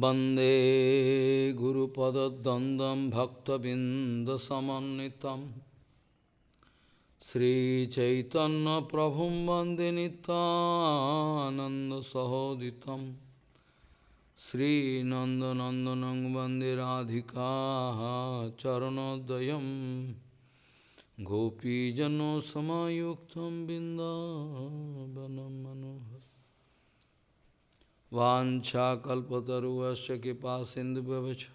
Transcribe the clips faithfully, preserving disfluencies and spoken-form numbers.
Bande Guru Pada Dandam Bhakta Binda Samanitam Sri Chaitanya Prabhum Bande Nitananda Sahoditam Sri Nanda Nandanang Bande Radhika Charanodayam Gopijano Samayuktam Bindavanam Manohar Vancha kalpataruvasya kipa sindhu bhavacha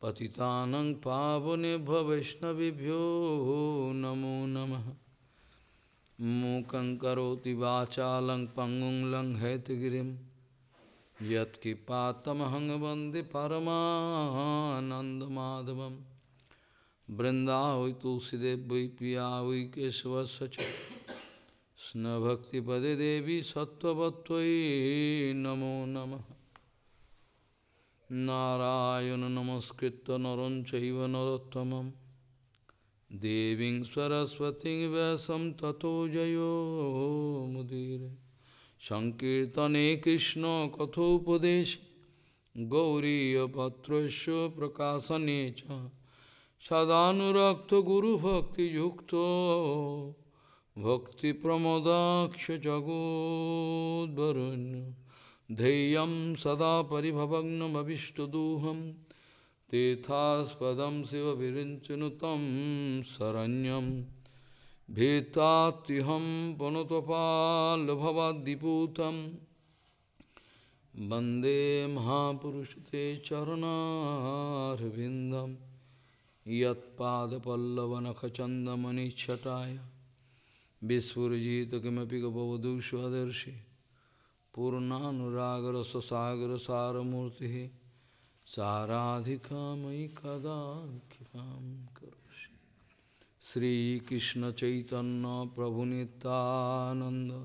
patitanang pavanebhyo vaishnavibhyo namo namaha mukhaṃ karoti vācālaṃ paṅguṃ laṃ haitagiriṃ yat kipātamahaṃ vande paramānanda-madhavam brindāvai tulsidevai piyāvai kesavasya Krishna Bhakti Pade Devi Sattva Bhattvai Namo Namah Narayana Namaskritta Naranchaiva Narottamam Deving Saraswati Vyasam Tato Jayo Mudire Sankirtane Krishna Kathopadesh Gauriya Patrasya Prakasanecha Sadhanurakta Guru Bhakti Yukta Bhakti Pramodaksha Jagod Varun Deyam Sada Paribhavagnam Abhishtaduham Tethas Padam Siva Virinchanutam Saranyam Bhetatiham Panotopal Bhavadiputam Bande Mahapurushate Charanarvindam Yat Pada Pallavanakachanda Manichataya Vispurjita Kimapi Gabavadu Shvadarshi Purnanuragara Sasagara Saramurti Saradhikamai Kadakam Karoshi Sri Krishna Chaitanya Prabhunitananda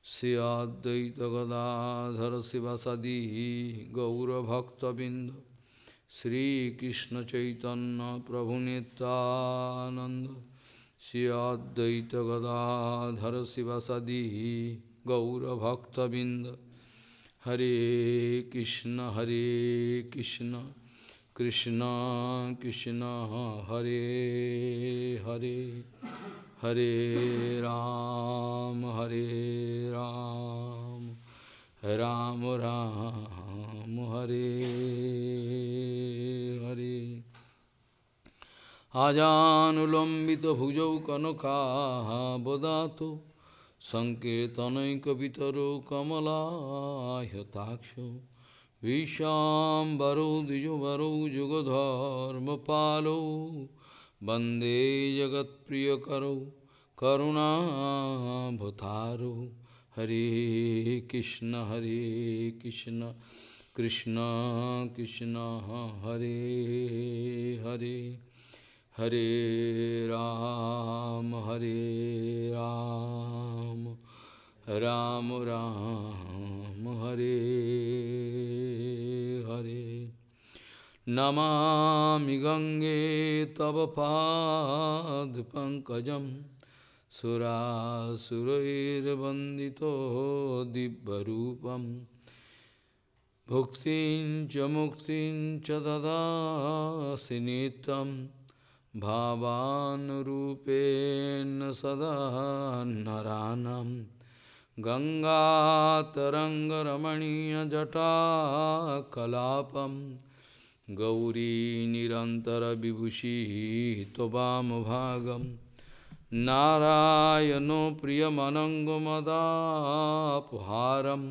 Sri Advaita Gadadhara Sivasadi Gaura Bhakta Binda Sri Krishna Chaitanya Prabhunitananda Shri Advaita Gadadhara Sivasadi Gaura Bhakta Binda Hare Krishna Hare Krishna Krishna Krishna Hare Hare Hare Ram Hare Ram Ram Ram Hare Hare Ajanulambita bhujau kanaka bodato Sankirtanai kapitaro kamala yataksho Vishambaro dijovaro jugadharma palo Bande jagat priyakaro karuna bhataro Hare Krishna Hare Krishna Krishna Krishna Hare Hare Hare Ram, Hare Ram, Ram Ram, Hare Hare. Namami Gange Tava Pad Pankajam Sura Surair Bandito Dibbarupam Bhuktin Chamuktin Chadada Sinitam Bhavan Rupen Sada Naranam Ganga Taranga Ramaniya Jata Kalapam Gauri Nirantara Vibhushi Tobam Bhagam Narayano Priyamanangomadapuharam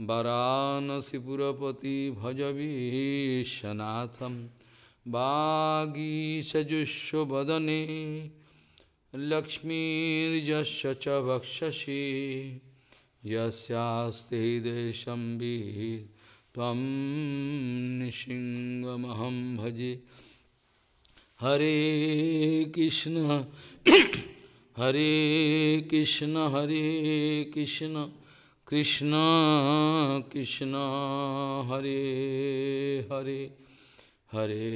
Varanasi Purapati Bhajavishanatham Bhagi sajusho badane Lakshmi jasya cha bhakshashi Yasyaste desham bhir Tvam nishingamaham bhaji Hare Krishna Hare Krishna Hare Krishna Krishna Krishna Hare Hare Hare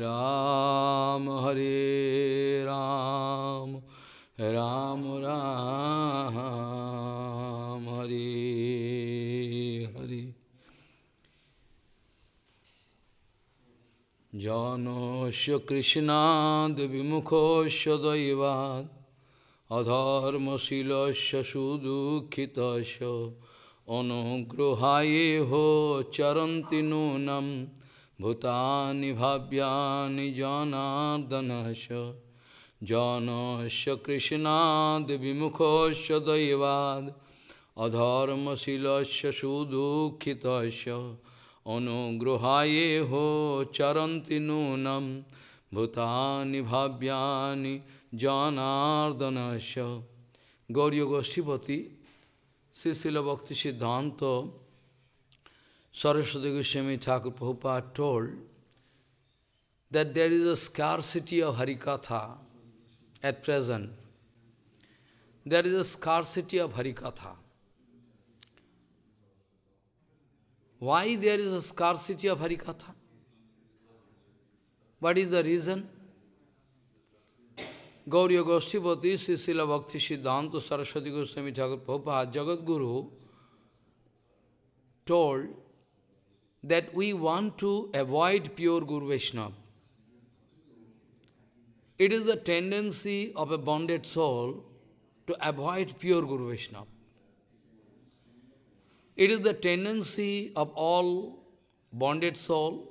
Ram, Hare Ram, Ram Ram, Hare Hare. Janosya Krishnad Vimukosya Daivad Adharmasilasya Sudukhitasya Anugrohayeho Charanti Nunam Bhutani Bhavyani Janardanasya Janosya Krishnad Vimukosya Daivad Adharmasilasya Sudukhitasya Anugrohayeho charanti nunam bhutani bhavyani janardanasya. Gauriya Goshtipati, Sisila Bhakti Siddhanta, Saraswati Goswami Thakur Prabhupada told that there is a scarcity of Harikatha at present. There is a scarcity of Harikatha. Why there is a scarcity of Harikatha? What is the reason? Gauriya Goshtipati, Sisila Bhakti Siddhanta Saraswati Goswami Thakur Prabhupada, Jagat Guru, told that we want to avoid pure Guru Vaishnava. It is the tendency of a bonded soul to avoid pure Guru Vaishnava. It is the tendency of all bonded soul,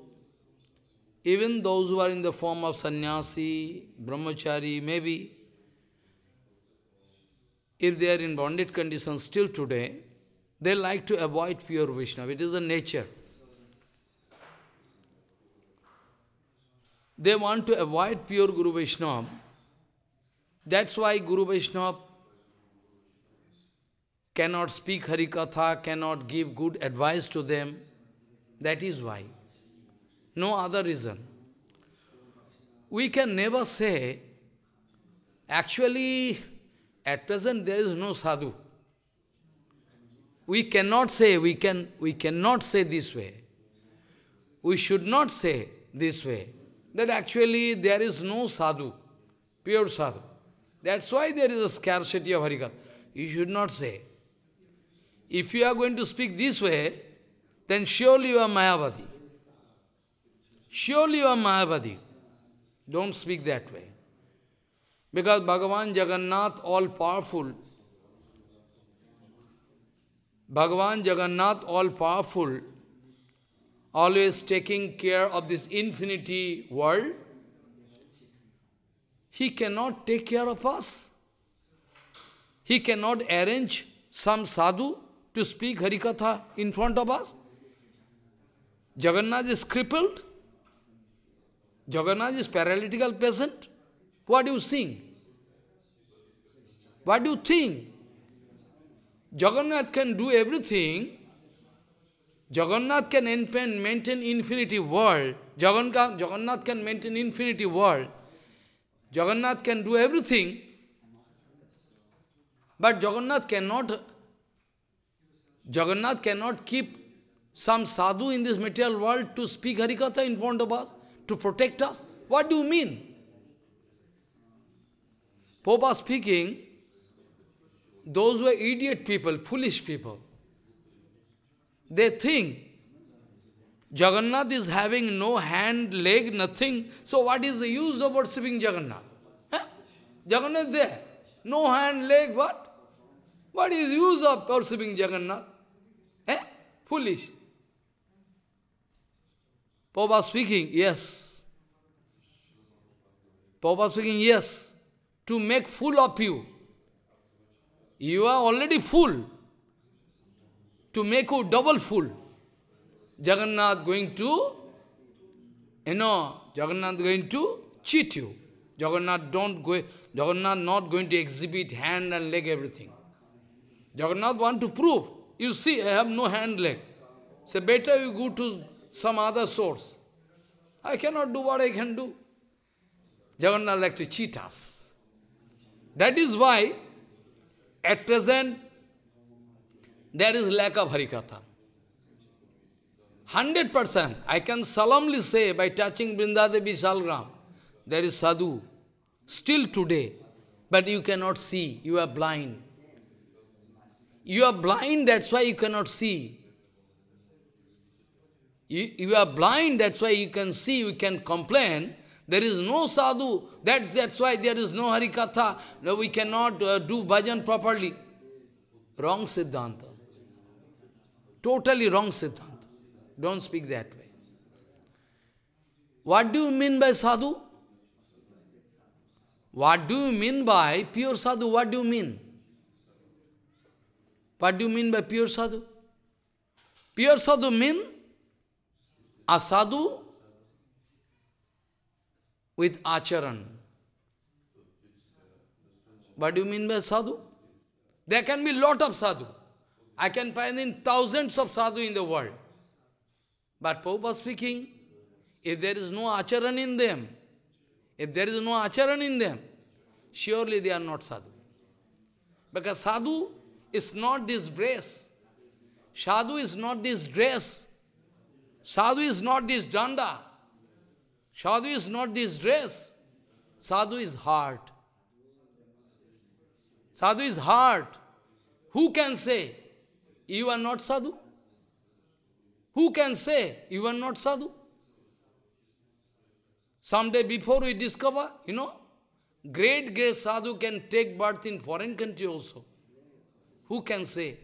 even those who are in the form of sannyasi, brahmachari, maybe, if they are in bonded condition still today, they like to avoid pure Vaishnava. It is the nature. They want to avoid pure Guru Vaishnava. That's why Guru Vaishnava cannot speak Harikatha, cannot give good advice to them. That is why. No other reason. We can never say, actually, at present there is no sadhu. We cannot say, we, can, we cannot say this way. We should not say this way, that actually there is no sadhu, pure sadhu. That's why there is a scarcity of Harikatha. You should not say. If you are going to speak this way, then surely you are Mayavadi. Surely you are Mayavadi. Don't speak that way. Because Bhagavan Jagannath, all-powerful, Bhagavan Jagannath, all-powerful, always taking care of this infinity world, he cannot take care of us. He cannot arrange some sadhu to speak Harikatha in front of us. Jagannath is crippled. Jagannath is paralytical peasant. What do you sing? What do you think? Jagannath can do everything. Jagannath can maintain infinity world. Jagannath can maintain infinity world. Jagannath can do everything. But Jagannath cannot Jagannath cannot keep some sadhu in this material world to speak Harikatha in front of us, to protect us. What do you mean? Prabhupada speaking, those were idiot people, foolish people. They think Jagannath is having no hand, leg, nothing. So what is the use of worshipping Jagannath? Huh? Jagannath is there. No hand, leg, what? What is the use of worshipping Jagannath? Eh? Foolish. Prabhupada speaking, yes. Prabhupada speaking, yes. To make fool of you. You are already fool. To make you double fool. Jagannath going to, you know, Jagannath going to cheat you. Jagannath don't go, Jagannath not going to exhibit hand and leg, everything. Jagannath want to prove, you see, I have no hand, leg. So better you go to some other source. I cannot do what I can do. Jagannath like to cheat us. That is why, at present, there is lack of Harikatha. Hundred percent, I can solemnly say, by touching Vrindadevi Shalgram, there is sadhu, still today, but you cannot see, you are blind. You are blind, that's why you cannot see. You, you are blind, that's why you can see, you can complain. There is no sadhu, that's, that's why there is no harikatha. No, we cannot uh, do bhajan properly. Wrong siddhanta. Totally wrong siddhanta. Don't speak that way. What do you mean by sadhu? What do you mean by pure sadhu? What do you mean? What do you mean by pure sadhu? Pure sadhu means a sadhu with acharan. What do you mean by sadhu? There can be lot of sadhu. I can find in thousands of sadhu in the world. But Prabhupada speaking, if there is no acharan in them, if there is no acharan in them, surely they are not sadhu. Because sadhu is not this dress. Sadhu is not this dress. Sadhu is not this danda. Sadhu is not this dress. Sadhu is heart. Sadhu is heart. Who can say, you are not sadhu? Who can say, you are not sadhu? Someday before we discover, you know, great, great sadhu can take birth in foreign country also. Who can say?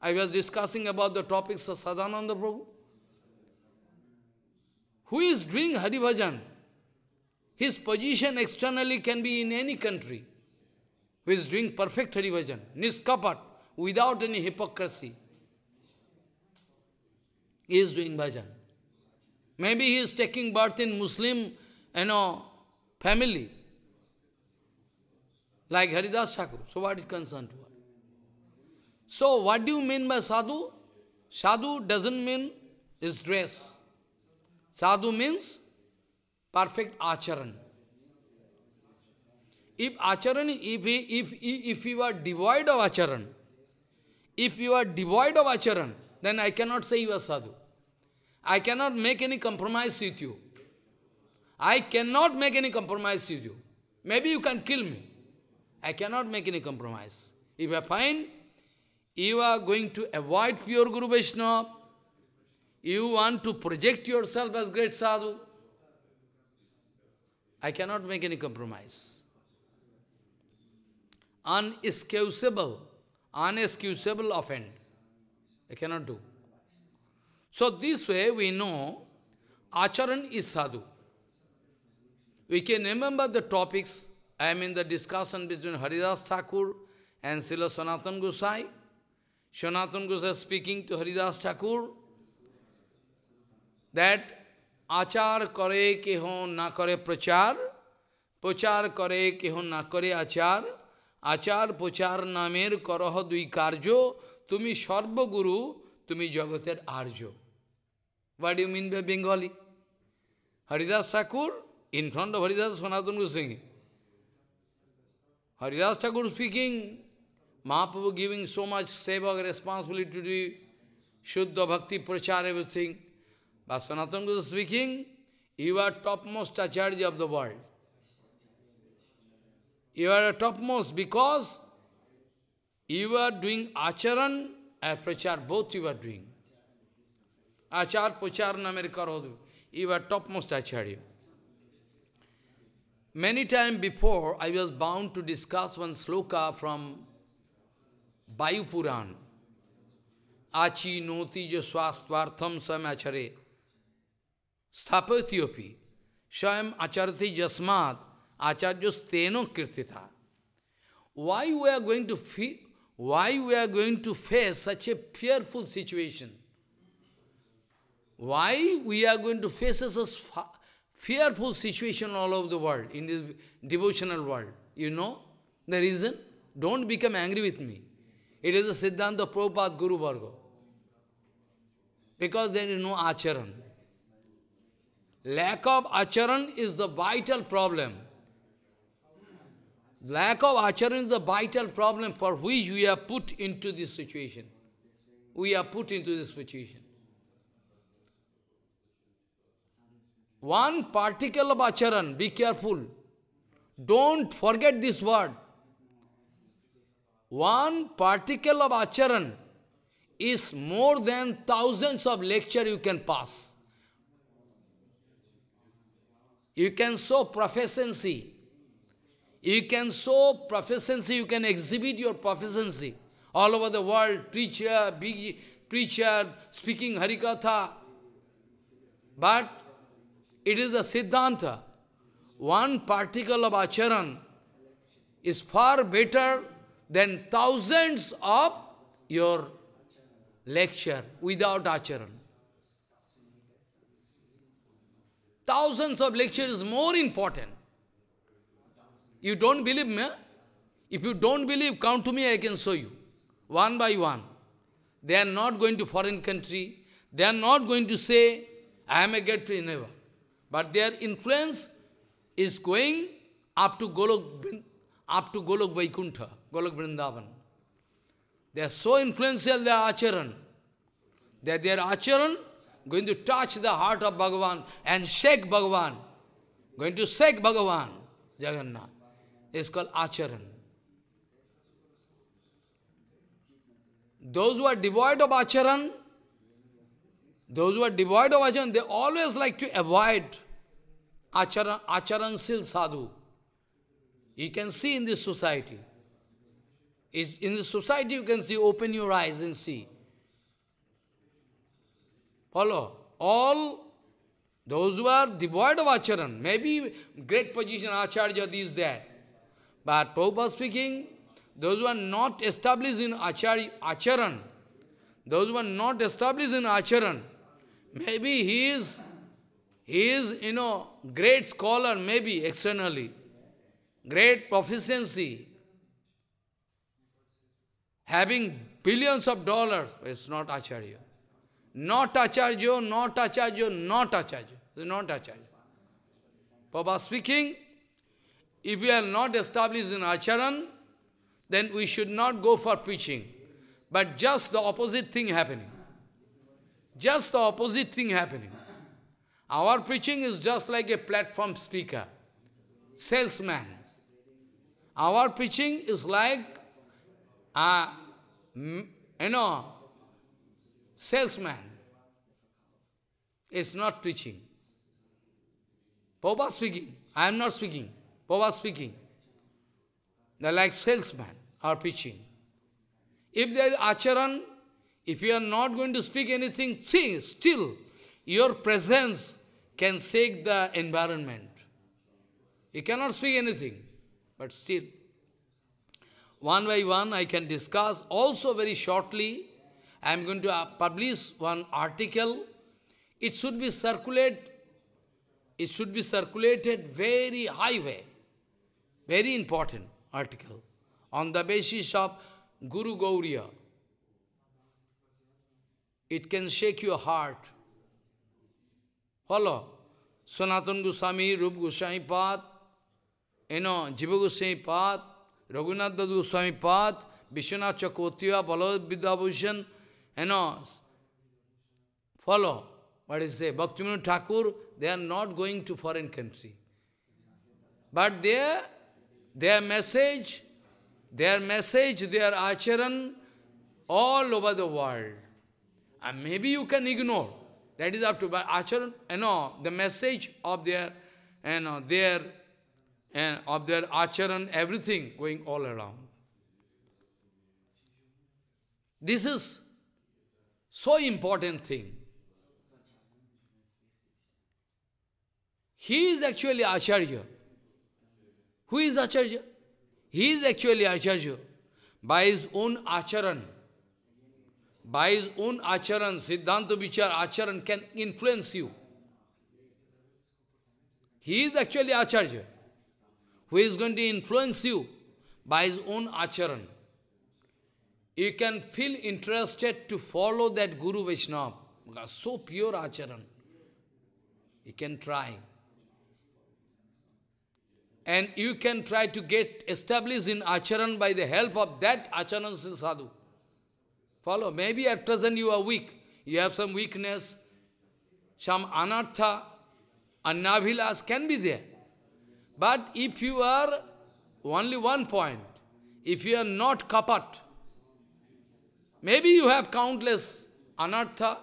I was discussing about the topics of Sadananda Prabhu. Who is doing Hari Bhajan? His position externally can be in any country. Who is doing perfect Hari Bhajan, niskapat, without any hypocrisy. He is doing Bhajan. Maybe he is taking birth in Muslim, you know, family. Like Haridas Thakur. So what is concerned to her? So what do you mean by sadhu? Sadhu doesn't mean his dress. Sadhu means perfect acharan. If acharan, if he, if if you are devoid of acharan, if you are devoid of acharan, then I cannot say you are sadhu. I cannot make any compromise with you. I cannot make any compromise with you. Maybe you can kill me. I cannot make any compromise. If I find you are going to avoid pure Guru Vaishnava, you want to project yourself as great sadhu, I cannot make any compromise. Unexcusable, unexcusable offense. I cannot do. So this way we know acharan is sadhu. We can remember the topics. I mean the discussion between Haridas Thakur and Srila Sanatana Gosai. Sanatana Gosai speaking to Haridas Thakur that achar kare keho na kare prachar, prachar kare keho na kare achar, achar prachar namer karaho dui karjo, tumi sarva guru, tumi jagater arjo. What do you mean by Bengali? Haridas Thakur, in front of Haridas Sanatana Gosai. Haridas Thakur speaking, Mahaprabhu giving so much seva responsibility to the Shuddha Bhakti Prachar, everything. But Sanatana Goswami speaking, you are topmost acharya of the world. You are topmost because you are doing acharan and prachar, both you are doing. Achar, prachar, namer karodhu. You are topmost acharya. Many times before, I was bound to discuss one sloka from Vayu Puran. Achi noti jo swastvartham swam achare. Sthapatyopi. Swam acharati jasmat. Acharya steno kirtita. Why we are going to fe why we are going to face such a fearful situation? Why we are going to face such a fearful situation all over the world, in this devotional world. You know the reason? Don't become angry with me. It is a Siddhanta Prabhupada Guru Varga. Because there is no acharan. Lack of acharan is the vital problem. Lack of acharan is the vital problem for which we are put into this situation. We are put into this situation. One particle of acharan, be careful. Don't forget this word. One particle of acharan is more than thousands of lectures you can pass. You can show proficiency. You can show proficiency, you can exhibit your proficiency. All over the world, preacher, big preacher, speaking Harikatha. But it is a Siddhanta. One particle of acharan is far better than thousands of your lecture without acharan. Thousands of lectures is more important. You don't believe me? If you don't believe, come to me, I can show you. One by one. They are not going to foreign country. They are not going to say, I am a great preacher, never. But their influence is going up to Golok, up to Golok Vaikuntha, Golok Vrindavan. They are so influential, their acharan. That their acharan going to touch the heart of Bhagavan and shake Bhagavan. Going to shake Bhagavan, Jagannath. It's called acharan. Those who are devoid of acharan, those who are devoid of acharan, they always like to avoid acharan, acharanshil sadhu. You can see in this society. It's in this society you can see, open your eyes and see. Follow. All those who are devoid of acharan, maybe great position, acharya, this, that. But Prabhupada speaking, those who are not established in achari, acharan, those who are not established in acharan, maybe he is, he is, you know, great scholar, maybe externally, great proficiency, having billions of dollars, it's not acharya. Not acharya, not acharya, not acharya, not acharya. Prabhupada speaking, if we are not established in acharan, then we should not go for preaching. But just the opposite thing happening. Just the opposite thing happening. Our preaching is just like a platform speaker, salesman. Our preaching is like a, you know, salesman. It's not preaching. Prabhupada speaking. I am not speaking. Prabhupada speaking. They are like salesmen are preaching. If there is acharan, if you are not going to speak anything, see, still your presence can shake the environment. You cannot speak anything, but still. One by one I can discuss. Also very shortly, I am going to publish one article. It should be circulated, it should be circulated very high way. Very important article on the basis of Guru Gauriya. It can shake your heart. Follow. Sanatana Goswami, Rupa Goswami Path, you know, Jiva Goswami Path, Raghunath Das Goswami Path, Vishwanath Chakotiya, Balavad Vidyabhushan, you know, follow. What is it? Bhaktivinoda Thakur, they are not going to foreign country. But their, their message, their message, their acharan, all over the world. And maybe you can ignore. That is up to, but acharan, you know, the message of their, you know, their, and of their acharan, everything going all around. This is so important thing. He is actually acharya. Who is acharya? He is actually acharya. By his own acharan. By his own acharan, Siddhanta Vichar acharan can influence you. He is actually acharya. Who is going to influence you? By his own acharan. You can feel interested to follow that Guru Vaishnava. So pure acharan. You can try. And you can try to get established in acharan by the help of that acharanshil sadhu. Follow. Maybe at present you are weak. You have some weakness. Some anartha, anabhilas can be there. But if you are, only one point, if you are not kapat, Maybe you have countless anartha,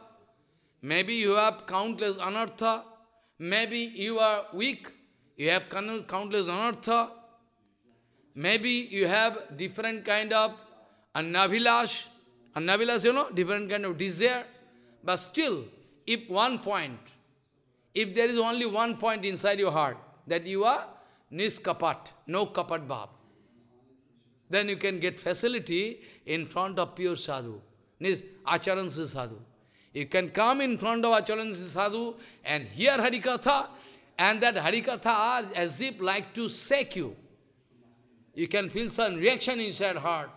maybe you have countless anartha, maybe you are weak, you have countless anartha, maybe you have different kind of annavilash, annavilash, you know, different kind of desire. But still, if one point, if there is only one point inside your heart, that you are niskapat, no kapat bhav, then you can get facility in front of pure sadhu, acharansi sadhu. You can come in front of acharansi sadhu and hear harikatha, and that harikatha as if like to shake you. You can feel some reaction inside heart.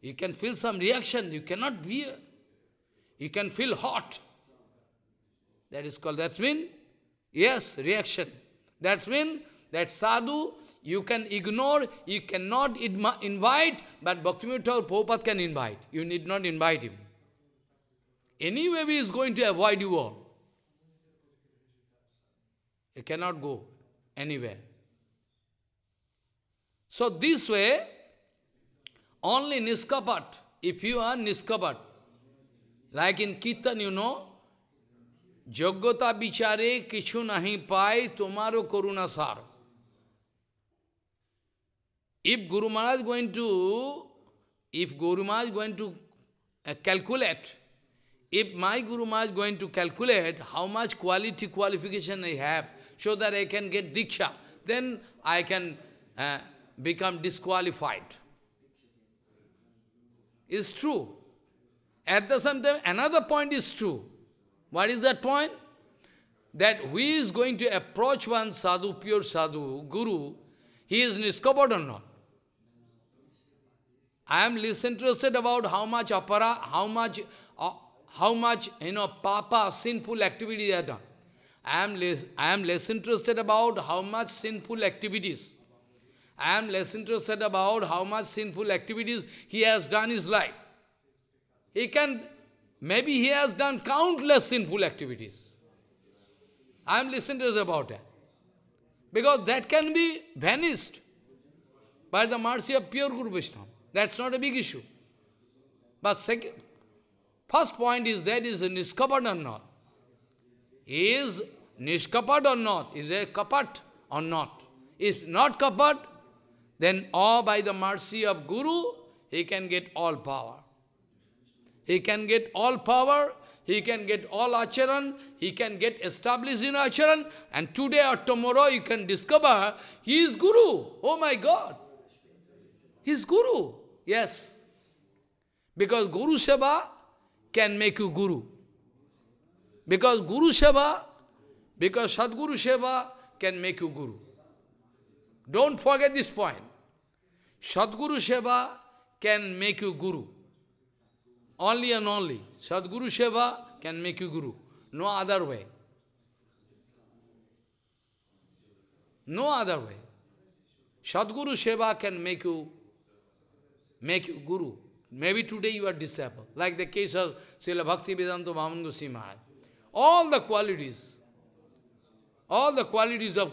You can feel some reaction, you cannot bear. You can feel hot. That is called, that means, yes, reaction. That means, that sadhu, you can ignore, you cannot invite, but Bhaktivinoda Thakur Prabhupada can invite. You need not invite him. Anyway, he is going to avoid you all. You cannot go anywhere. So this way, only niskapat, if you are niskapat, like in Kirtan, you know, Joggota bichare kichu nahi pai tomaro karuna sar. If Guru Maharaj is going to, if Guru Maharaj is going to uh, calculate, if my Guru Maharaj is going to calculate how much quality qualification I have, so that I can get Diksha, then I can uh, become disqualified. It's true. At the same time, another point is true. What is that point? That who is going to approach one sadhu, pure sadhu, guru, he is niskapat or not? I am less interested about how much apara, how much, uh, how much, you know, papa, sinful activities are done. I am less, I am less interested about how much sinful activities. I am less interested about how much sinful activities he has done his life. He can, maybe he has done countless sinful activities. I am less interested about that. Because that can be vanished by the mercy of pure Guru Vaishnava. That's not a big issue. But second, first point is that is niskapat or not. Is niskapat or not? Is a kapat or not? Is not kapat, then all by the mercy of Guru, he can get all power. He can get all power, he can get all acharan, he can get established in acharan, and today or tomorrow you can discover he is Guru. Oh my God! He is Guru. Yes. Because Guru Seva can make you Guru. Because Guru Seva, because Sadguru Seva can make you Guru. Don't forget this point. Sadguru Seva can make you Guru. Only and only. Sadguru Seva can make you Guru. No other way. No other way. Sadguru Seva can make you, make you Guru. Maybe today you are disciple. Like the case of Srila Bhaktivedanta Vamana Goswami Maharaj. All the qualities, all the qualities of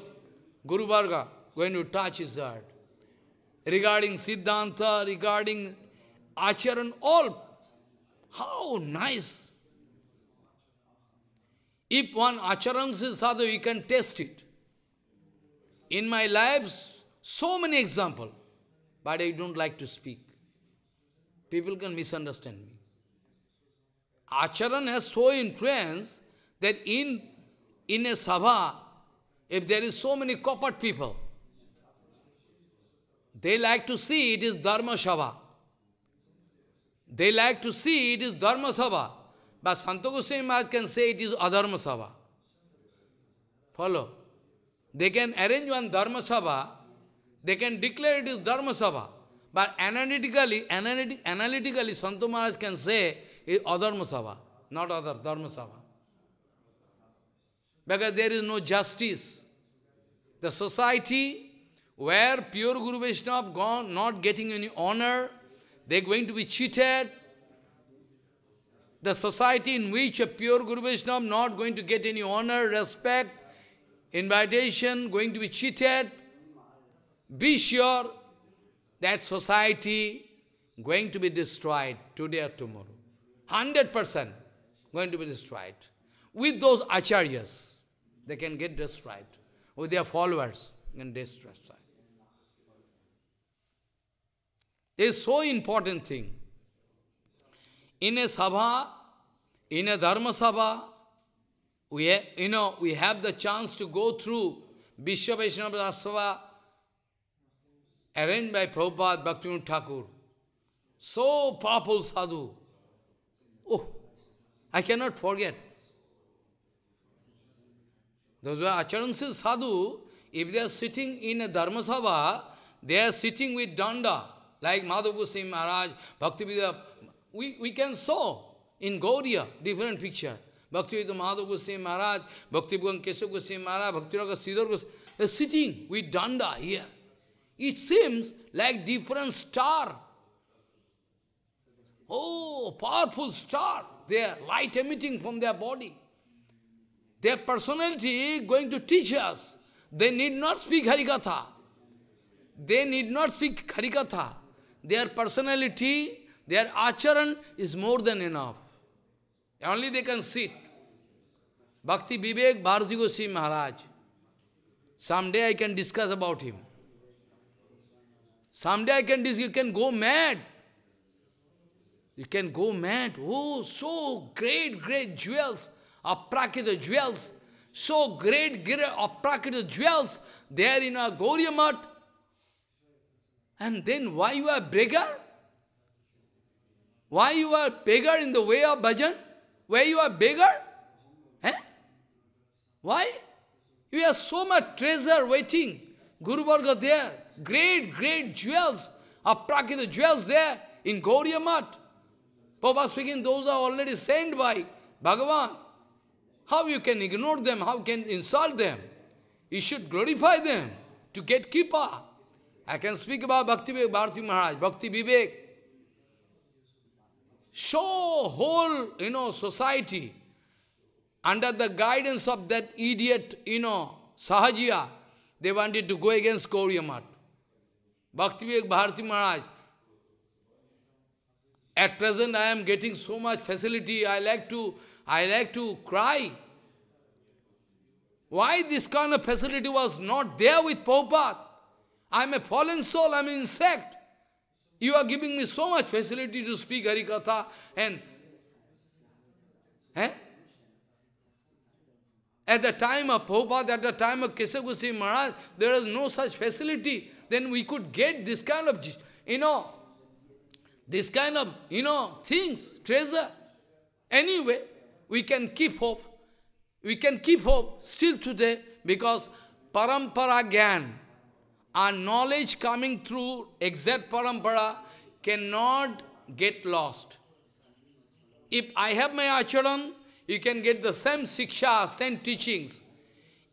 Guru Varga going to touch his heart. Regarding Siddhanta, regarding Acharan, all. How nice! If one acharansi sadhu, you can taste it. In my life, so many examples, but I don't like to speak. People can misunderstand me. Acharan has so influence that in, in a sabha, if there is so many kapat people, they like to see it is dharma sabha. They like to see it is dharma sabha, but Santa Goswami Maharaj can say it is adharma sabha. Follow? They can arrange one dharma sabha, they can declare it is dharma sabha, but analytically, analytic, analytically Santa Maharaj can say it is adharma sabha, not other dharma sabha. Because there is no justice. The society where pure Guru Vaishnava gone, not getting any honor, they are going to be cheated. The society in which a pure Guru Vaishnava is not going to get any honor, respect, invitation, going to be cheated. Be sure that society going to be destroyed today or tomorrow. one hundred percent going to be destroyed. With those acharyas, they can get destroyed. With their followers, they can destroy. It's so important thing. In a sabha, in a dharma sabha, we have, you know, we have the chance to go through Vishwa Vaishnava Sabha arranged by Prabhupada Bhaktivinoda Thakur. So powerful sadhu. Oh, I cannot forget. Those who are acharanshil sadhu, if they are sitting in a dharma sabha, they are sitting with danda, like Madhav Goswami Maharaj, Bhaktivedanta. We, we can saw in Gaudiya, different picture. Bhaktivedanta Madhav Goswami Maharaj, Bhaktivedanta Keshav Goswami Maharaj, Bhaktivedanta Sridhar Goswami, they are sitting with danda here. It seems like different star. Oh, powerful star. They are light emitting from their body. Their personality is going to teach us. They need not speak Harikatha. They need not speak Harikatha. Their personality, their acharan is more than enough. Only they can sit. Bhakti Vivek Bharati Goswami Maharaj. Someday I can discuss about him. Someday I can discuss, you can go mad. You can go mad. Oh, so great, great jewels, aprakita jewels, so great, great aprakita jewels there in our Gauriya Math. And then why you are beggar? Why you are beggar in the way of bhajan? Why you are beggar? Eh? Why? You have so much treasure waiting. Guru Varga there, great, great jewels, aprakita jewels there in Gauriya Math. Papa speaking, those are already sent by Bhagavan. How you can ignore them? How can insult them? You should glorify them to get kippa. I can speak about Bhakti Vivek Bharati Maharaj, Bhakti Vivek. So whole, you know, society, under the guidance of that idiot, you know, Sahajiya, they wanted to go against Gauriya Math. Bhakti Vivek Bharati Maharaj. At present, I am getting so much facility. I like to, I like to cry. Why this kind of facility was not there with Prabhupada? I am a fallen soul. I am an insect. You are giving me so much facility to speak Harikatha and, eh? At the time of Prabhupada, at the time of Keshav Goswami Maharaj, there was no such facility. Then we could get this kind of, you know. This kind of, you know, things, treasure. Anyway, we can keep hope. We can keep hope still today because parampara gyan, our knowledge coming through exact parampara cannot get lost. If I have my acharan, you can get the same siksha, same teachings.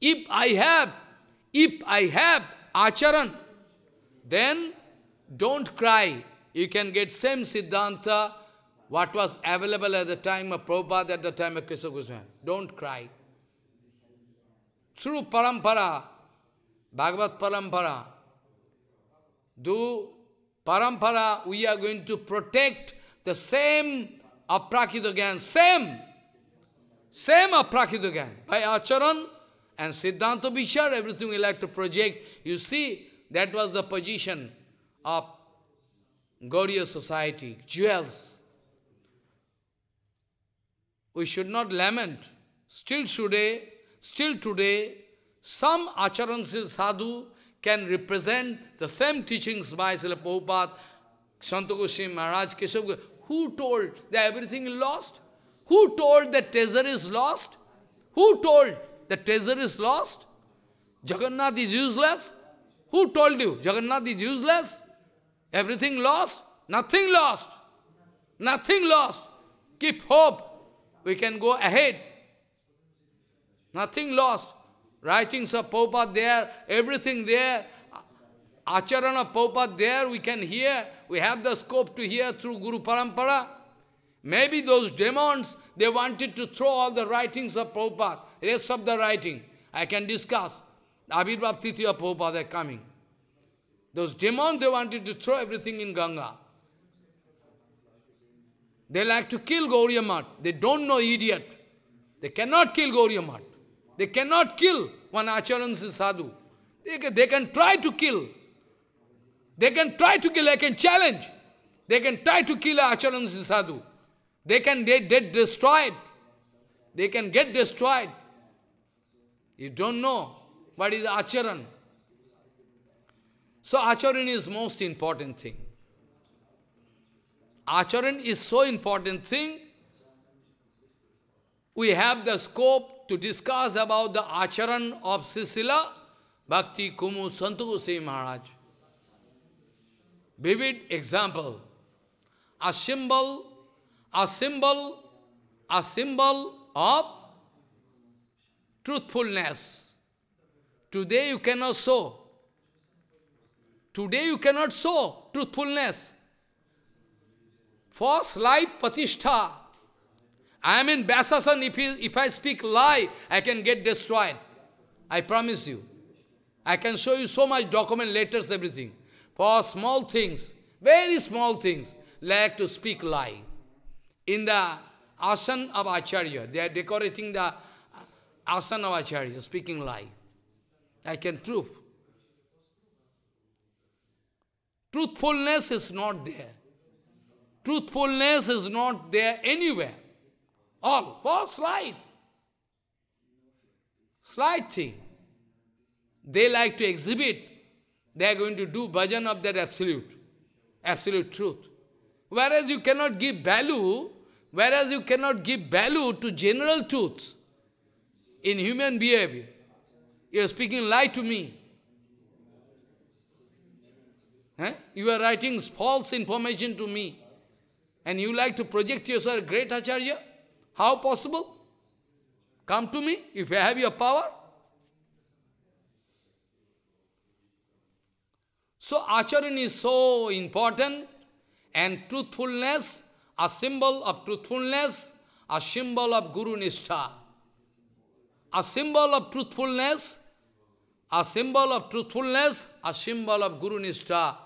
If I have, if I have acharan, then don't cry. You can get same Siddhanta, what was available at the time of Prabhupada, at the time of Keshav Goswami. Don't cry. Through parampara, Bhagavad parampara, do parampara, we are going to protect the same aprakita gyan, same, same aprakita gyan. By acharan and Siddhanta vichar, everything we like to project. You see, that was the position of Gauriya society, jewels. We should not lament. Still today, still today, some acharanshil sadhu can represent the same teachings by Srila Prabhupada, Sant Goswami Maharaj, Keshav Goswami. Who told that everything is lost? Who told that treasure is lost? Who told that treasure is lost? Jagannath is useless? Who told you Jagannath is useless? Everything lost? Nothing lost. Nothing lost. Keep hope. We can go ahead. Nothing lost. Writings of Prabhupada there, everything there. Acharan of Prabhupada there, we can hear. We have the scope to hear through Guru Parampara. Maybe those demons, they wanted to throw all the writings of Prabhupada. Rest of the writing, I can discuss. Abhirbhav Tithi of Prabhupada are coming. Those demons, they wanted to throw everything in Ganga. They like to kill Gauriya Math. They don't know idiot. They cannot kill Gauriya Math. They cannot kill one Acharan Sadhu. They can, they can try to kill. They can try to kill. They can challenge. They can try to kill Acharan Sadhu. They can get, get destroyed. They can get destroyed. You don't know what is Acharan. So Acharan is most important thing. Acharan is so important thing. We have the scope to discuss about the Acharan of Sisila Bhakti Kumu Santu Gosai Maharaj. Vivid example. A symbol, a symbol, a symbol of truthfulness. Today you cannot sow. Today you cannot sow truthfulness. False lie, patishtha. I am in Basasan. If, if I speak lie, I can get destroyed. I promise you. I can show you so much document, letters, everything. For small things, very small things, like to speak lie. In the asana of Acharya, they are decorating the asana of Acharya, speaking lie. I can prove. Truthfulness is not there. Truthfulness is not there anywhere. All for slight. Slight thing. They like to exhibit. They are going to do bhajan of that absolute. Absolute truth. Whereas you cannot give value, whereas you cannot give value to general truths in human behavior. You are speaking lie to me. Huh? You are writing false information to me. And you like to project yourself a great Acharya? How possible? Come to me if I have your power. So Acharan is so important, and truthfulness, a symbol of truthfulness, a symbol of Guru Nishtha. A symbol of truthfulness, a symbol of truthfulness, a symbol of Guru Nishtha.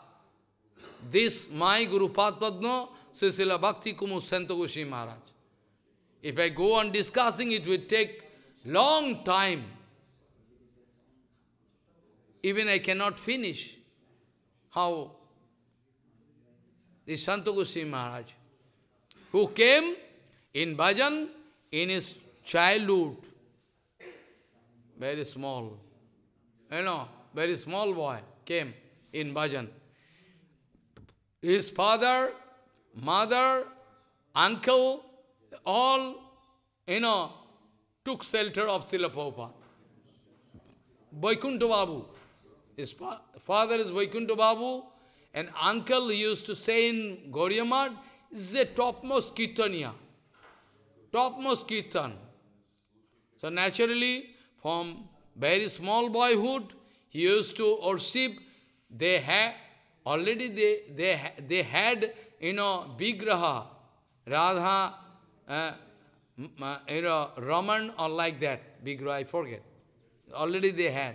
This my Guru Padma, Srisila Bhakti Kumu Santo Gosai Maharaj. If I go on discussing, it will take long time. Even I cannot finish. How? This Santo Gosai Maharaj, who came in bhajan in his childhood, very small, you know, very small boy, came in bhajan. His father, mother, uncle, all, you know, took shelter of Srila Prabhupada. Vaikuntha Babu. His fa father is Vaikuntha Babu, and uncle used to say in Gauriya Math is a topmost kirtaniya. Topmost kirtan. So naturally, from very small boyhood, he used to worship. They had, already they, they, they had, you know, Vigraha, Radha, Uh, you know, Raman or like that, big I forget. Already they had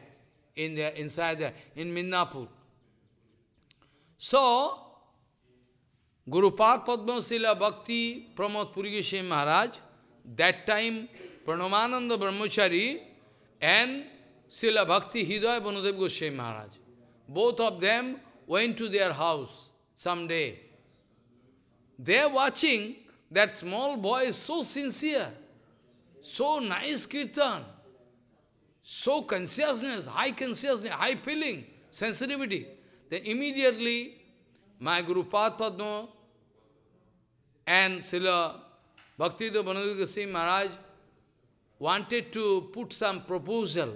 in the inside there in Midnapur. So Gurupad Padma Srila Bhakti Pramod Puri Gosai Maharaj, that time Pranamananda Brahmachari and Srila Bhakti Hridaya Vanadev Gosai Maharaj. Both of them went to their house someday. They are watching. That small boy is so sincere, so nice kirtan, so consciousness, high consciousness, high feeling, sensitivity. Then immediately, my Guru Padma and Srila Bhaktivedanta Vanadev Gosai Maharaj wanted to put some proposal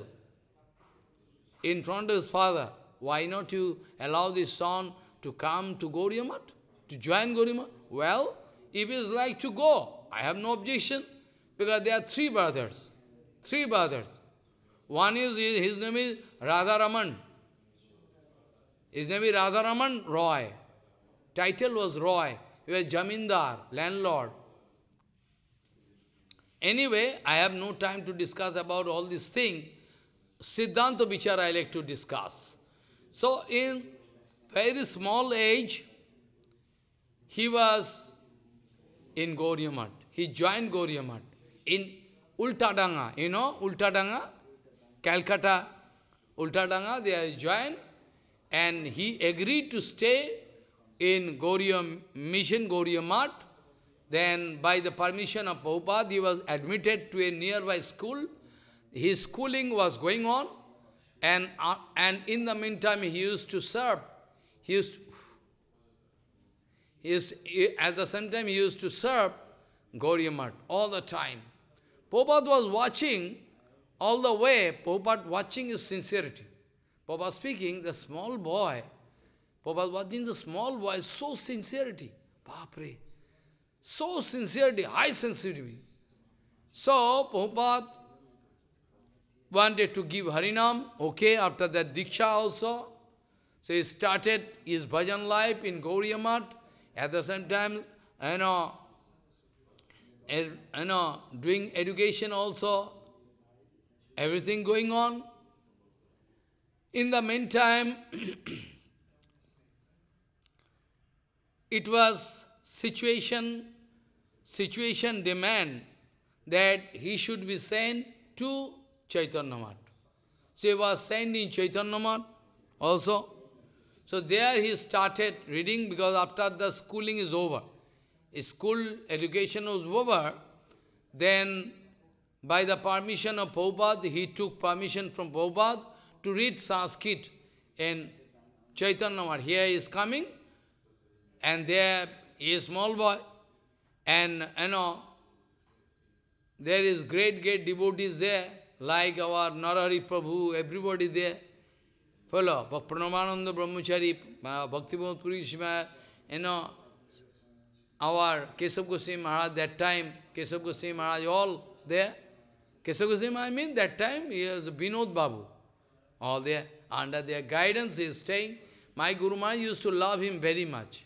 in front of his father. Why not you allow this son to come to Gauriya Math, to join Gauriya Math? Well, if he is like to go, I have no objection, because there are three brothers. Three brothers. One is, his name is Radharaman. His name is Radharaman Roy. Title was Roy. He was Jamindar, landlord. Anyway, I have no time to discuss about all this thing. Siddhanta Vichara I like to discuss. So in very small age, he was in Gauriya Math. He joined Gauriya Math. In Ultadanga, you know, Ultadanga, Calcutta, Ultadanga, they joined, and he agreed to stay in Gauriya Mission, Gauriya Math. Then, by the permission of Prabhupada, he was admitted to a nearby school. His schooling was going on, and uh, and in the meantime, he used to serve. He used to, he used to, at the same time he used to serve Gauriya Math all the time. Prabhupada was watching all the way. Prabhupada watching his sincerity. Prabhupada speaking, the small boy. Prabhupada watching the small boy, so sincerity. Bapre. So sincerity, high sensitivity. So, Prabhupada wanted to give Harinam, okay, after that Diksha also. So he started his bhajan life in Gauriya Math. At the same time, you know, you know, doing education also. Everything going on. In the meantime, it was Situation, situation demand that he should be sent to Chaitanya Math. So he was sent in Chaitanya Math also. So there he started reading, because after the schooling is over, his school education was over, then by the permission of Prabhupada, he took permission from Prabhupada to read Sanskrit in Chaitanya Math. Here he is coming, and there he is a small boy, and you know, there is great, great devotees there, like our Narahari Prabhu, everybody there. Follow, Pranamananda Brahmachari, Bhaktivinoda Puri Goswami, you know, our Keshav Goswami Maharaj that time, Keshav Goswami Maharaj, all there. Keshav Goswami Maharaj, I mean, that time he was Vinod Babu, all there. Under their guidance he is staying. My Guru Maharaj used to love him very much.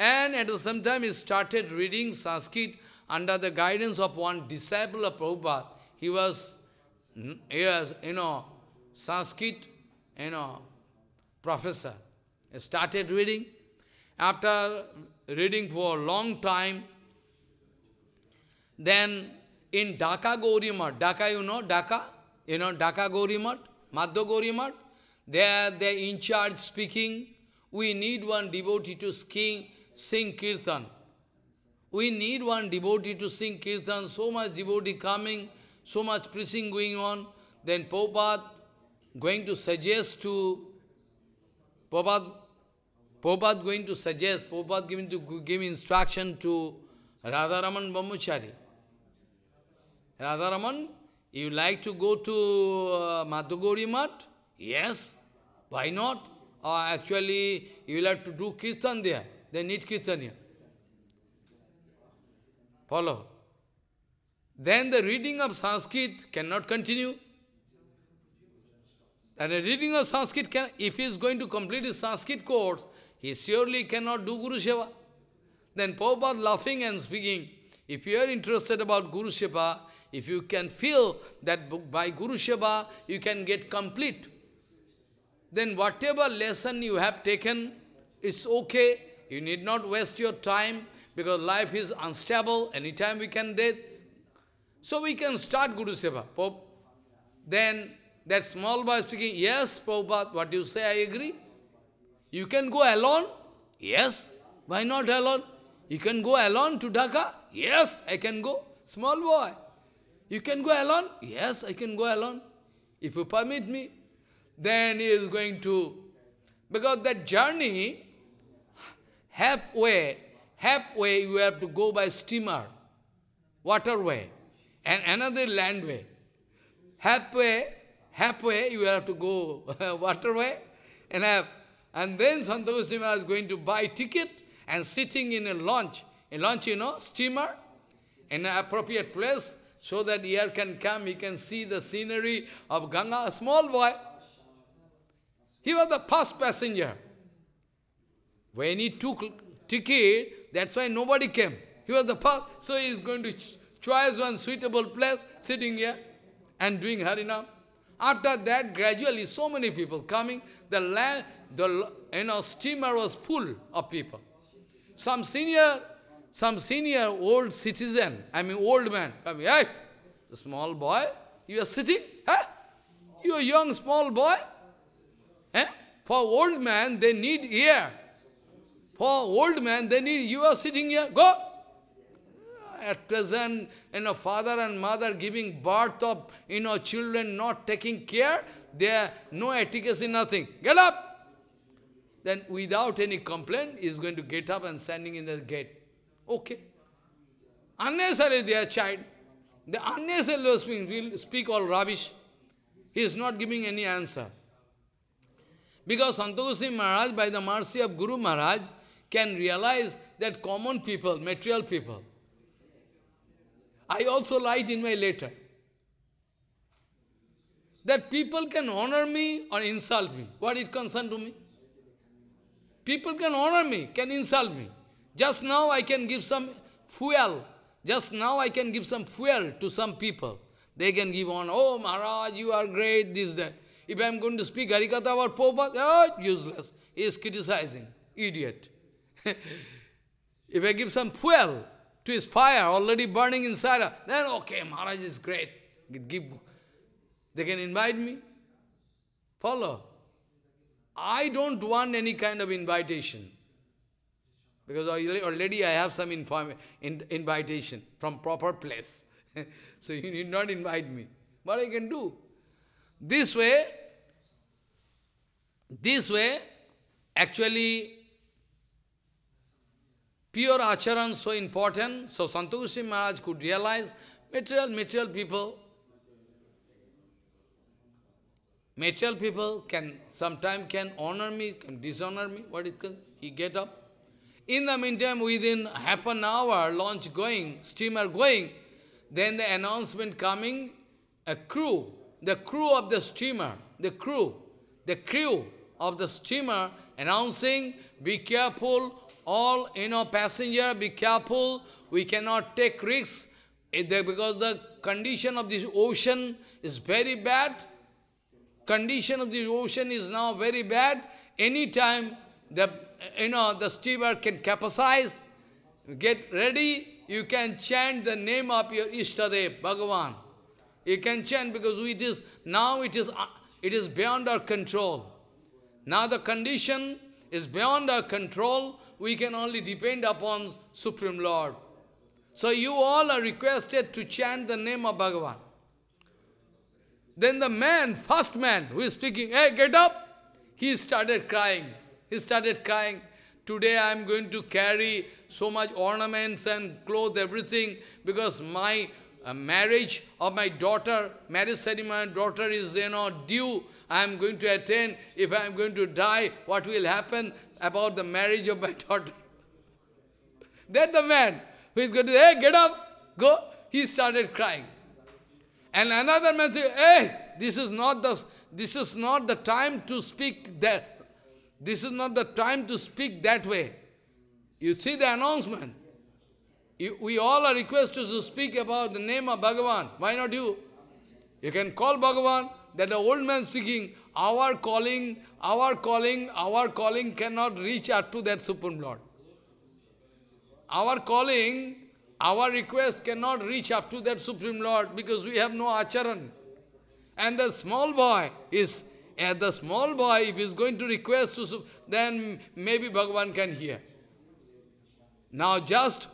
And at the same time, he started reading Sanskrit under the guidance of one disciple of Prabhupada. He was, he was you know, Sanskrit, you know, professor. He started reading. After reading for a long time, then in Dhaka Gauriya Math, Dhaka, you know, Dhaka, you know, Dhaka Gauriya Math, Madhya Gauriya Math, there the in charge speaking, we need one devotee to sing. Sing Kirtan. We need one devotee to sing Kirtan. So much devotee coming, so much preaching going on. Then Prabhupada going to suggest to, Prabhupada, Prabhupada going to suggest, Prabhupada giving to give instruction to Radharaman Brahmachari. Radharaman, you like to go to uh, Madhya Gauriya Math? Yes. Why not? Or uh, actually, you will have to do Kirtan there. They need Kirtan here. Follow. Then the reading of Sanskrit cannot continue. And the reading of Sanskrit, can, if he is going to complete his Sanskrit course, he surely cannot do Guru Seva. Then Prabhupada laughing and speaking, if you are interested about Guru Seva, if you can feel that by Guru Seva you can get complete, then whatever lesson you have taken, it's okay. You need not waste your time, because life is unstable. Anytime we can death. So we can start Guru Seva. Pope. Then that small boy speaking, yes, Prabhupada, what you say, I agree. You can go alone? Yes. Why not alone? You can go alone to Dhaka? Yes, I can go. Small boy. You can go alone? Yes, I can go alone. If you permit me. Then he is going to, because that journey, halfway, halfway you have to go by steamer, waterway, and another landway. Halfway, halfway you have to go waterway, and half, and then Santa Goswami is going to buy ticket and sitting in a launch, a launch, you know, steamer, in an appropriate place, so that air can come, he can see the scenery of Ganga. A small boy. He was the first passenger. When he took ticket, that's why nobody came. He was the first, so he is going to choose one suitable place, sitting here and doing Harinam. After that, gradually, so many people coming. The land, the you know, steamer was full of people. Some senior, some senior old citizen, I mean old man, come here, hey, small boy, you are sitting, huh? You are young small boy. Eh? For old man, they need ear. For old man, they need, you are sitting here, go. At present, you know, father and mother giving birth of, you know, children not taking care, there are no etiquette, nothing. Get up. Then without any complaint, he is going to get up and standing in the gate. Okay. Unnecessarily they are child. The unnecessarily speak, will speak all rubbish. He is not giving any answer. Because Santa Goswami Maharaj, by the mercy of Guru Maharaj, can realize that common people, material people, I also lied in my letter, that people can honor me or insult me. What it concerned to me? People can honor me, can insult me. Just now I can give some fuel. Just now I can give some fuel to some people. They can give honor. Oh, Maharaj, you are great, this, that. If I am going to speak Harikatha or Prabhupada, oh, useless. He is criticizing. Idiot. If I give some fuel to his fire, already burning inside her, then okay, Maharaj is great. Give. They can invite me. Follow. I don't want any kind of invitation. Because already I have some inform in invitation from proper place. So you need not invite me. What I can do? This way, this way, actually, pure acharan so important. So Santa Goswami Maharaj could realize material, material people, material people can sometimes can honor me, can dishonor me. What it can? He get up. In the meantime, within half an hour, launch going, steamer going. Then the announcement coming, a crew, the crew of the steamer, the crew, the crew of the steamer announcing, be careful, all, you know, passenger, be careful, we cannot take risks, because the condition of this ocean is very bad, condition of the ocean is now very bad, anytime the, you know, the steamer can capsize, get ready. You can chant the name of your Ishtadev, Bhagavan. You can chant because it is, now it is, it is beyond our control. Now the condition is beyond our control. We can only depend upon Supreme Lord. So you all are requested to chant the name of Bhagavan. Then the man, first man who is speaking, hey, get up. He started crying. He started crying. Today I am going to carry so much ornaments and clothes, everything, because my uh, marriage of my daughter, marriage ceremony, daughter is, you know, due. I am going to attend. If I am going to die, what will happen about the marriage of my daughter? That the man who is going to say, hey, get up, go. He started crying. And another man said, hey, this is not the, this is not the time to speak that. This is not the time to speak that way. You see the announcement. You, we all are requested to speak about the name of Bhagavan. Why not you? You can call Bhagavan. That the old man speaking, our calling, our calling, our calling cannot reach out to that Supreme Lord. Our calling, our request cannot reach up to that Supreme Lord because we have no acharan. And the small boy is... And the small boy, if he is going to request, to, then maybe Bhagavan can hear. Now just,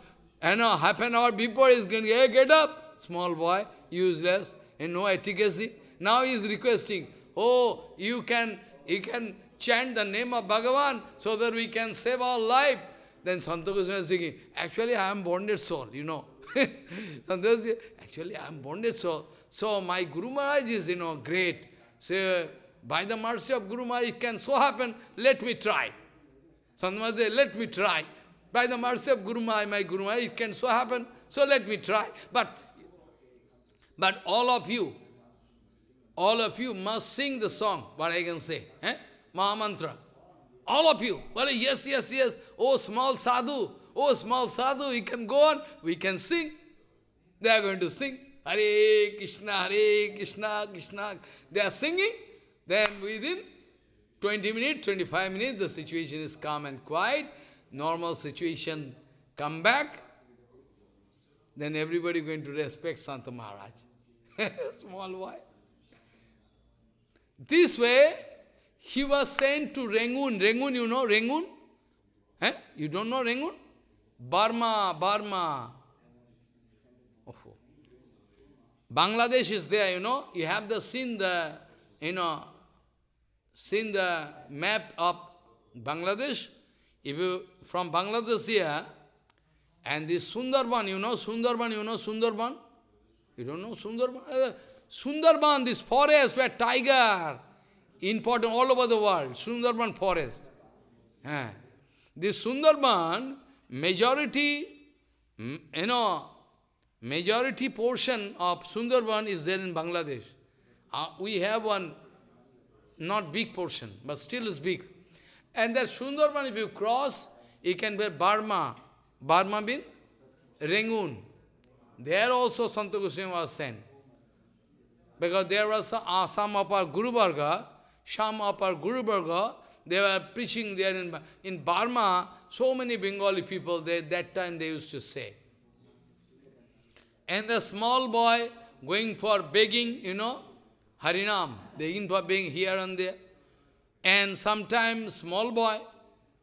you know, half an hour before he is going to hey, get up. Small boy, useless, and no efficacy. Now he is requesting, oh, you can, you can chant the name of Bhagavan so that we can save our life. Then Santa Goswami is thinking, actually I am bonded soul, you know. Santa Goswami, actually I am bonded soul. So my Guru Maharaj is, you know, great. So, by the mercy of Guru Maharaj, it can so happen, let me try. Santa Maharaj said, let me try. By the mercy of Guru Maharaj, my Guru Maharaj, it can so happen, so let me try. But, but all of you, all of you must sing the song, what I can say, eh? Maha Mantra. All of you, well, yes, yes, yes, oh small sadhu, oh small sadhu, you can go on, we can sing. They are going to sing, Hare Krishna, Hare Krishna, Krishna. They are singing. Then within twenty minutes, twenty-five minutes, the situation is calm and quiet. Normal situation come back. Then everybody is going to respect Santa Maharaj. Small boy. This way, he was sent to Rangoon. Rangoon, you know Rangoon? Eh? You don't know Rangoon? Burma, Burma. Oh. Bangladesh is there, you know. You have the, seen the, you know, seen the map of Bangladesh. If you, from Bangladesh here, and this Sundarban, you know, Sundarban, you know, Sundarban? You don't know Sundarban? Sundarban, this forest where tiger, important all over the world, Sundarban forest. Yeah. This Sundarban, majority, you know, majority portion of Sundarban is there in Bangladesh. Uh, we have one, not big portion, but still is big. And that Sundarban, if you cross, you can be Burma. Burma bin Rangoon. There also Santa Goswami was sent. Because there was uh, some of our Guru Varga, some of our Guru Varga, they were preaching there in, in Burma. So many Bengali people, they, that time they used to say. And the small boy going for begging, you know, Harinam, begging for being here and there. And sometimes small boy,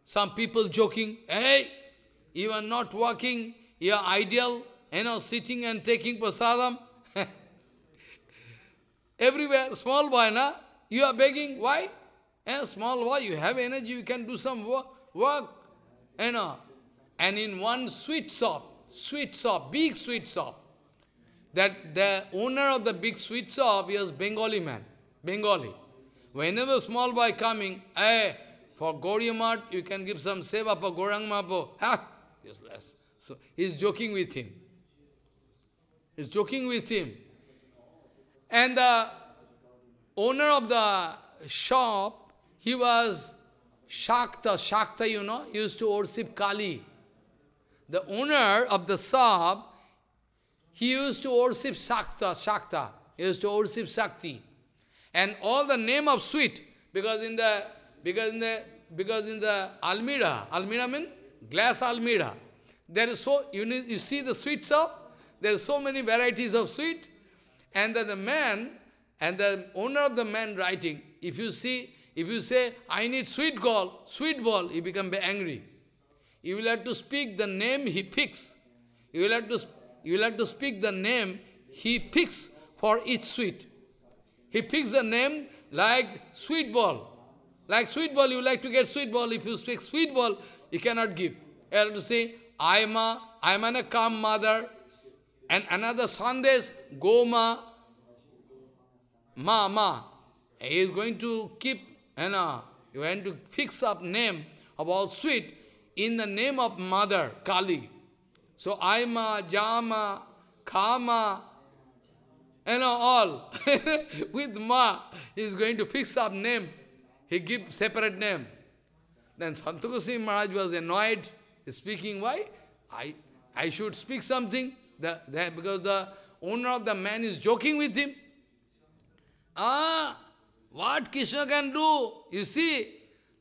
some people joking, hey, you are not working, you are idle, you know, sitting and taking prasadam. Everywhere, small boy, na, you are begging, why? And small boy, you have energy, you can do some work, work, you know. And in one sweet shop, sweet shop, big sweet shop, that the owner of the big sweet shop, he was Bengali man, Bengali. Whenever small boy coming, hey, for Gauriya Mart, you can give some seva for Gaurang Mahaprabhu. Ha! Useless. So, he's joking with him. He's joking with him. And the owner of the shop, he was Shakta. Shakta, you know, used to worship Kali. The owner of the shop, he used to worship Shakta. Shakta. He used to worship Shakti. And all the name of sweet, because in the because in the because in the almirah, almirah means glass almirah. There is so you need, you see the sweet shop. There are so many varieties of sweet, and the, the man and the owner of the man writing. If you see, if you say I need sweet ball, sweet ball, he become angry. You will have to speak the name he picks. You will have to you will have to speak the name he picks for each sweet. He picks a name like sweet ball. Like sweet ball, you like to get sweet ball. If you speak sweet ball, you cannot give. You have to say, I am a, I am a calm mother. And another sandesh, go ma, ma, ma. He is going to keep, you know, you want to fix up name about sweet in the name of mother, Kali. So, I ma, jama, khama. You know, all. With Ma, he is going to fix up name. He gives separate name. Then Santa Goswami Maharaj was annoyed, speaking, why? I I should speak something, the, the, because the owner of the man is joking with him. Ah, what Krishna can do, you see?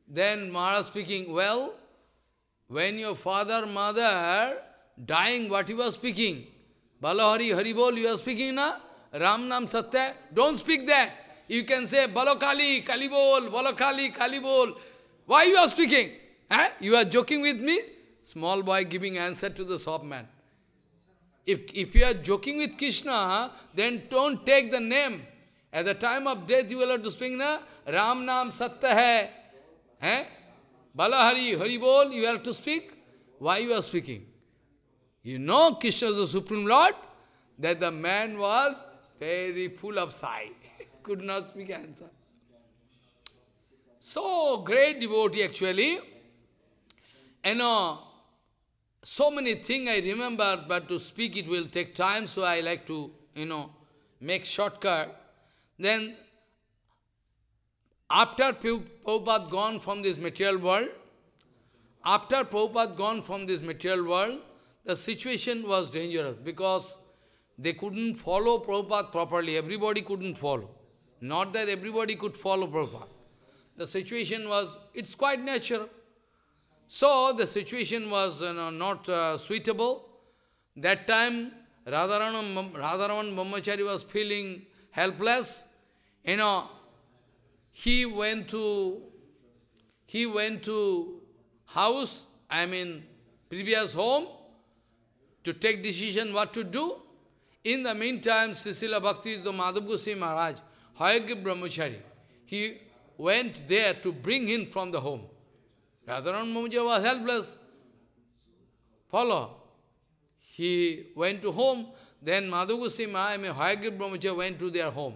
Then Maharaj speaking, well, when your father, mother, dying, what he was speaking? Balahari, Haribol, you are speaking, na? Ram Nam Satya, don't speak that. You can say, Balokali, Kalibol, Balokali, Kalibol. Why you are speaking? Eh? You are joking with me? Small boy giving answer to the shop man. If, if you are joking with Krishna, then don't take the name. At the time of death, you will have to speak, na? Ram Nam Satya hai. Eh? Balahari, Haribol, you have to speak. Why you are speaking? You know Krishna is the Supreme Lord, that the man was very full of sigh, could not speak answer. So great devotee actually. You know, so many things I remember, but to speak it will take time, so I like to, you know, make shortcut. Then, after Prabhupada gone from this material world, after Prabhupada gone from this material world, the situation was dangerous because they couldn't follow Prabhupada properly. Everybody couldn't follow. Not that everybody could follow Prabhupada. The situation was, it's quite natural. So the situation was, you know, not uh, suitable. That time, Radharaman, Radharaman Brahmachari was feeling helpless. You know, he went to, he went to house, I mean, previous home, to take decision what to do. In the meantime, Sisila Bhakti to Madhav Goswami Maharaj, Hayagya Brahmachari, he went there to bring him from the home. Radharaman Brahmachari was helpless. Follow. He went to home, then Madhav Goswami Maharaj and Hayagya Brahmachari went to their home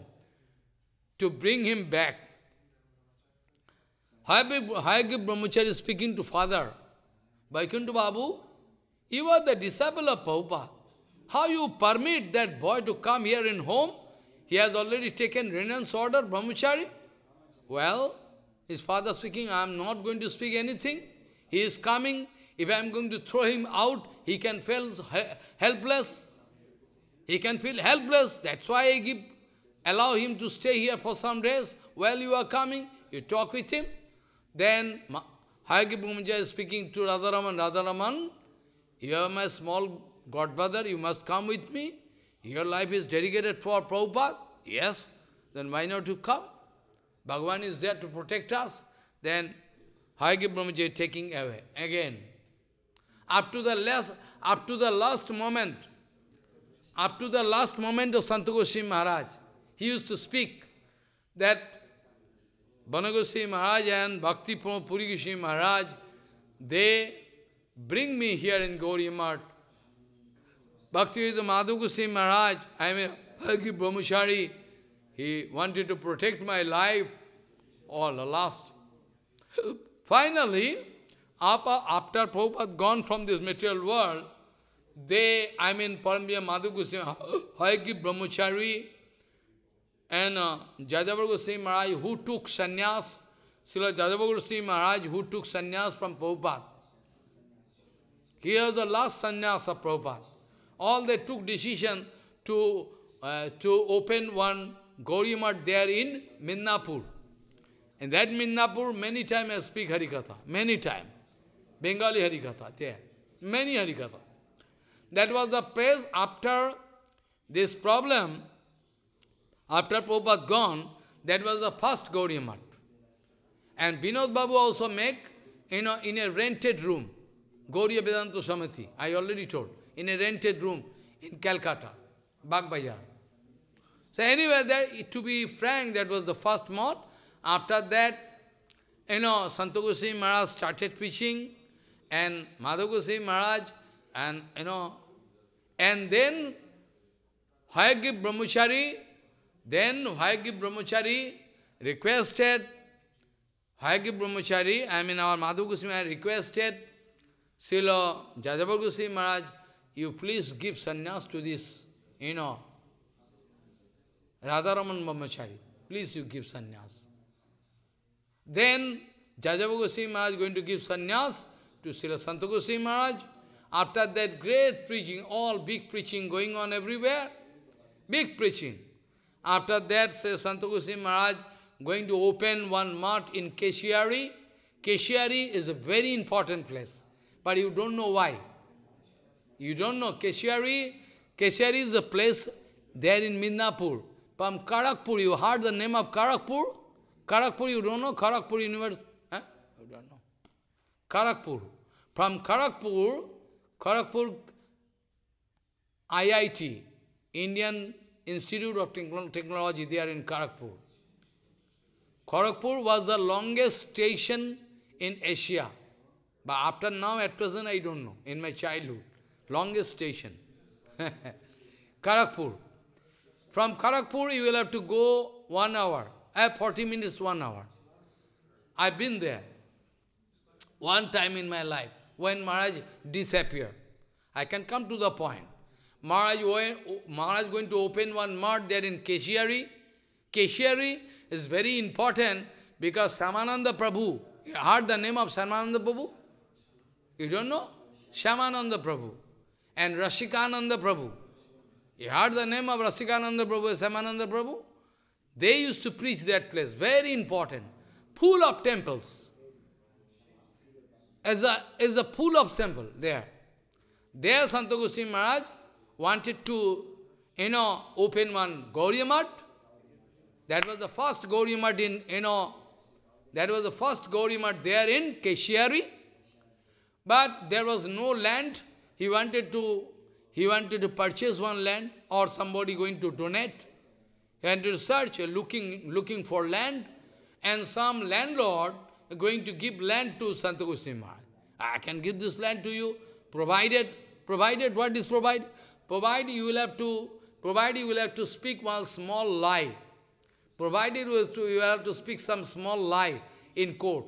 to bring him back. Hayagya Brahmachari is speaking to father, Vaikuntha Babu, you are the disciple of Prabhupada. How you permit that boy to come here in home? He has already taken renounced order, Brahmachari. Well, his father speaking, I am not going to speak anything. He is coming. If I am going to throw him out, he can feel helpless. He can feel helpless. That's why I give, allow him to stay here for some days. While you are coming, you talk with him. Then Hayagya Brahmachari is speaking to Radharaman, Radharaman, you are my small godfather, you must come with me. Your life is dedicated for Prabhupada. Yes. Then why not you come? Bhagavan is there to protect us. Then Hayagya Brahmachari taking away again. Up to the last, up to the last moment, up to the last moment of Sant Goswami Maharaj, he used to speak that Vana Goswami Maharaj and Bhakti Puri Goswami Maharaj, they bring me here in Gauriya Math. Bhakti Madhav Goswami Maharaj, I mean Hayagya Brahmachari, he wanted to protect my life, all the last. Finally, after Prabhupada gone from this material world, they, I mean, Parambira Madhav Goswami, Hayagya Brahmachari, and uh, Jajabhar Goswami Maharaj, who took sannyas, Srila Jajabhar Goswami Maharaj, who took sannyas from Prabhupada. He was the last sannyas of Prabhupada. All they took decision to, uh, to open one Gauriya Math there in Midnapur. And that Midnapur, many times I speak Harikatha, many times. Bengali Harikatha, there. Many Harikatha. That was the place after this problem, after Prabhupada gone, that was the first Gauriya Math. And Vinod Babu also make, you know, in a rented room, Gauriya Vedanta Samiti, I already told, in a rented room in Calcutta, Bagh Bazar. So anyway, that, to be frank, that was the first moth. After that, you know, Sant Goswami Maharaj started preaching, and Madhav Goswami Maharaj, and you know, and then Hayagya Brahmachari, then Hayagya Brahmachari requested, Hayagya Brahmachari, I mean our Madhav Goswami Maharaj requested, Srila Jajabhar Goswami Maharaj, you please give sannyas to this, you know, Radharaman Brahmachari, please you give sannyas. Then Jajabhar Goswami Maharaj is going to give sannyas to Srila Sant Goswami Maharaj. After that great preaching, all big preaching going on everywhere, big preaching. After that, Srila Sant Goswami Maharaj going to open one mart in Keshiari. Keshiari is a very important place, but you don't know why. You don't know Keshiari. Keshiari is a place there in Midnapur. From Kharagpur, you heard the name of Kharagpur? Kharagpur, you don't know? Kharagpur University? Eh? You don't know. Kharagpur. From Kharagpur, Kharagpur I I T, Indian Institute of Technology, they are in Kharagpur. Kharagpur was the longest station in Asia. But after now, at present, I don't know. In my childhood, longest station. Kharagpur. From Kharagpur, you will have to go one hour. I have forty minutes, one hour. I've been there. One time in my life, when Maharaj disappeared. I can come to the point. Maharaj, Maharaj going to open one mart there in Keshiari. Keshiari is very important because Samananda Prabhu, you heard the name of Samananda Prabhu? You don't know? Samananda Prabhu and Rasikananda Prabhu. You heard the name of Rasikananda Prabhu and Samananda Prabhu? They used to preach that place, very important, full of temples. As a, as a full of temple there. There Sant Goswami Maharaj wanted to, you know, open one Gauriya Math. That was the first Gauriya Math in, you know, that was the first Gauriya Math there in Keshiari. But there was no land. He wanted to, he wanted to purchase one land, or somebody going to donate. He wanted to search, looking, looking for land, and some landlord going to give land to Santa Goswami Maharaj. I can give this land to you, provided, provided what is provided? Provided you will have to, provided you will have to speak one small lie. Provided you will have to speak some small lie in court.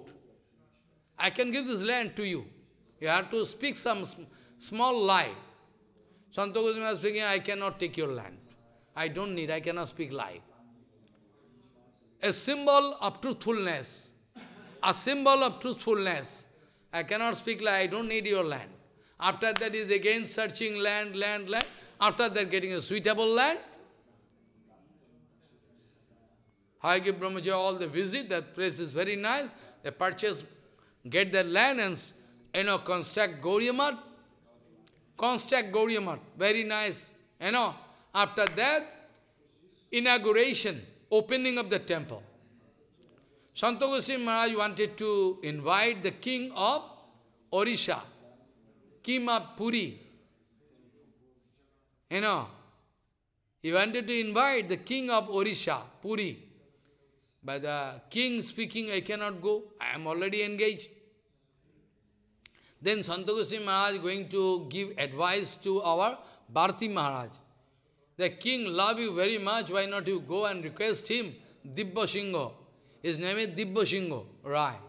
I can give this land to you. You have to speak some sm small lie. Santa Goswami was speaking, I cannot take your land. I don't need, I cannot speak lie. A symbol of truthfulness. A symbol of truthfulness. I cannot speak lie, I don't need your land. After that is again searching land, land, land. After that getting a suitable land. Hayagya Brahmaji, all the visit, that place is very nice. They purchase, get their land and, you know, construct Gauriya Math. Construct Gauriya Math, very nice. You know, after that, inauguration, opening of the temple. Santa Goswami Maharaj wanted to invite the king of Orisha, King of Puri. You know, he wanted to invite the king of Orisha, Puri. But the king speaking, I cannot go, I am already engaged. Then Santa Goswami Maharaj is going to give advice to our Bharati Maharaj. The king loves you very much, why not you go and request him, Dibba Singho. His name is Dibba Singho, right?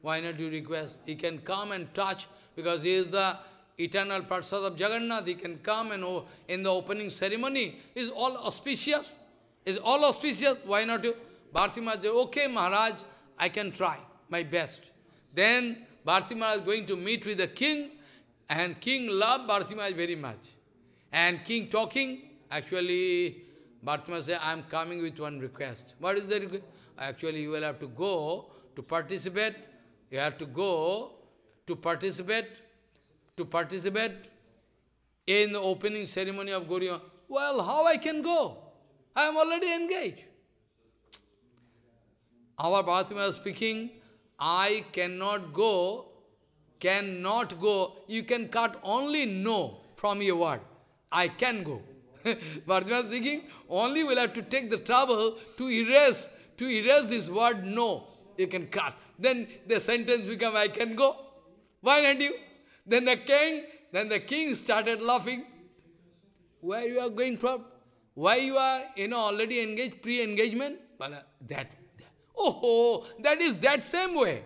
Why not you request? He can come and touch, because he is the eternal Parsad of Jagannath. He can come and oh, in the opening ceremony, is all auspicious. Is all auspicious, why not you? Bharati Maharaj said, okay Maharaj, I can try my best. Then Bharati Maharaj is going to meet with the king, and king loved Bharati Maharaj very much. And king talking, actually, Bharati Maharaj said, I am coming with one request. What is the request? Actually, you will have to go to participate. You have to go to participate, to participate in the opening ceremony of Gauriya. Well, how I can go? I am already engaged. Our Bharati Maharaj speaking, I cannot go, cannot go. You can cut only no from your word. I can go. Bharati Maharaj speaking, only will have to take the trouble to erase, to erase this word no. You can cut. Then the sentence becomes, I can go. Why not you? Then the king, then the king started laughing. Where you are going from? Why you are, you know, already engaged, pre-engagement? But uh, that. Oh, that is that same way.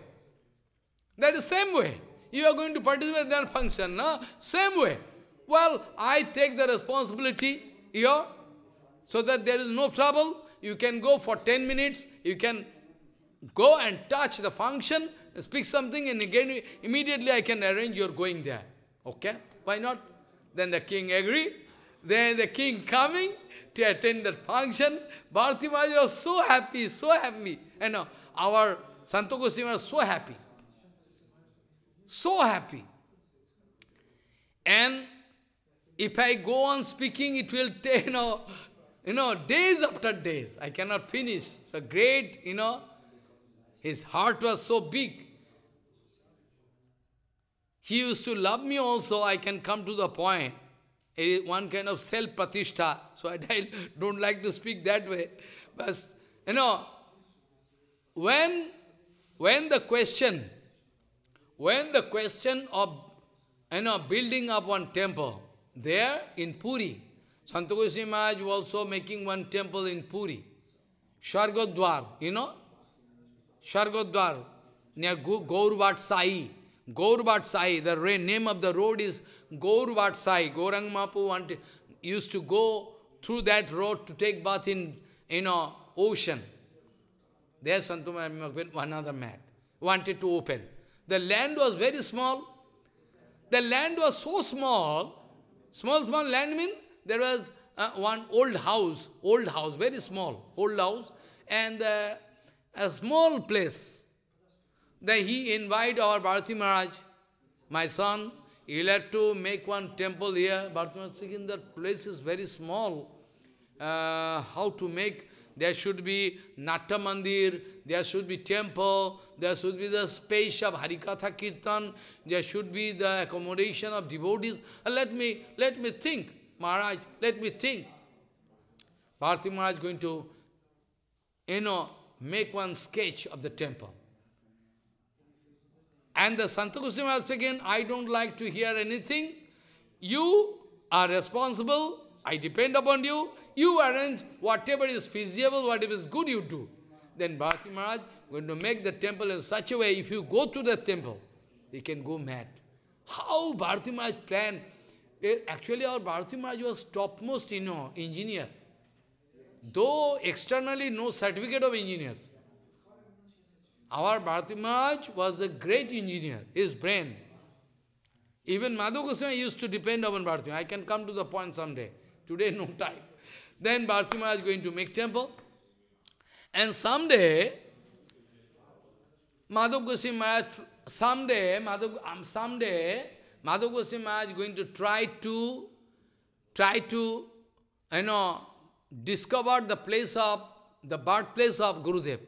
That is same way. You are going to participate in that function, no? Same way. Well, I take the responsibility here, so that there is no trouble. You can go for ten minutes. You can go and touch the function, speak something, and again, immediately I can arrange your going there. Okay? Why not? Then the king agreed. Then the king coming to attend that function. Bharati Maharaj was so happy, so happy. You know, our Santa Goswami was so happy. So happy. And if I go on speaking, it will take, you know, you know, days after days. I cannot finish. So great, you know, his heart was so big. He used to love me also. I can come to the point. It is one kind of self-pratishtha. So I don't like to speak that way. But, you know, when, when the question, when the question of, you know, building up one temple, there in Puri, Santa Goswami Maharaj was also making one temple in Puri, Swargodwar, you know, Swargodwar, near Gaurvat Sai. Gaurvat Sai, the name of the road is Gaurvat Sai. Gaurang Mahaprabhu wanted, used to go through that road to take bath in, you know, ocean. There Santa Maharaj, another man, wanted to open. The land was very small. The land was so small. Small, small land means there was uh, one old house, old house, very small, old house, and uh, a small place. Then he invited our Bharati Maharaj, my son, You'll have to make one temple here. Bhartman speaking, that place is very small. Uh, how to make? There should be Natta Mandir, there should be temple, there should be the space of Harikatha Kirtan, there should be the accommodation of devotees. Uh, let me, let me think, Maharaj, let me think. Bharati Maharaj is going to, you know, make one sketch of the temple. And the Santa Goswami Maharaj again, I don't like to hear anything. You are responsible. I depend upon you. You arrange whatever is feasible, whatever is good you do. Then Bharati Maharaj is going to make the temple in such a way, if you go to the temple, you can go mad. How Bharati Maharaj planned? Actually, our Bharati Maharaj was topmost, you know, engineer. Though externally no certificate of engineers. Our Bharati Maharaj was a great engineer, his brain. Even Madhu Goswami used to depend upon Bharati Maharaj. I can come to the point someday. Today, no time. Then Bharati Maharaj is going to make temple. And someday, Madhu Goswami Maharaj, someday, Madhu, um, someday, Madhu Goswami Maharaj is going to try to, try to, you know, discover the place of, the birthplace of Gurudev.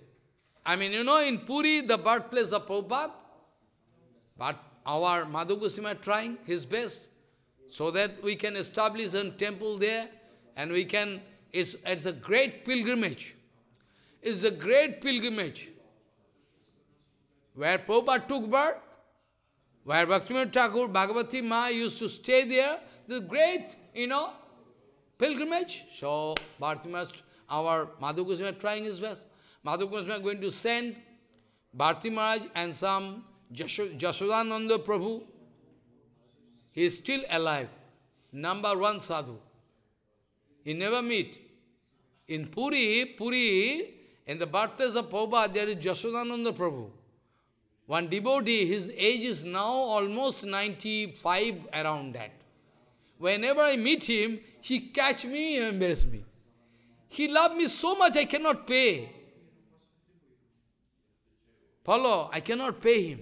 I mean, you know, in Puri, the birthplace of Prabhupada, but our Madhu Goswami is trying his best so that we can establish a temple there, and we can, it's, it's a great pilgrimage. It's a great pilgrimage where Prabhupada took birth, where Bhaktivinoda Thakur, Bhagavati Ma used to stay there, the great, you know, pilgrimage. So, Bharati Maharaj, our Madhu Goswami is trying his best. Madhu Goswami is going to send Bharati Maharaj and some Jasodananda Prabhu. He is still alive. Number one sadhu. He never meet. In Puri, Puri, in the birthplace of Prabhupada, there is Jasodananda Prabhu. One devotee, his age is now almost ninety-five, around that. Whenever I meet him, he catch me and embarrass me. He loved me so much I cannot pay. Follow, I cannot pay him.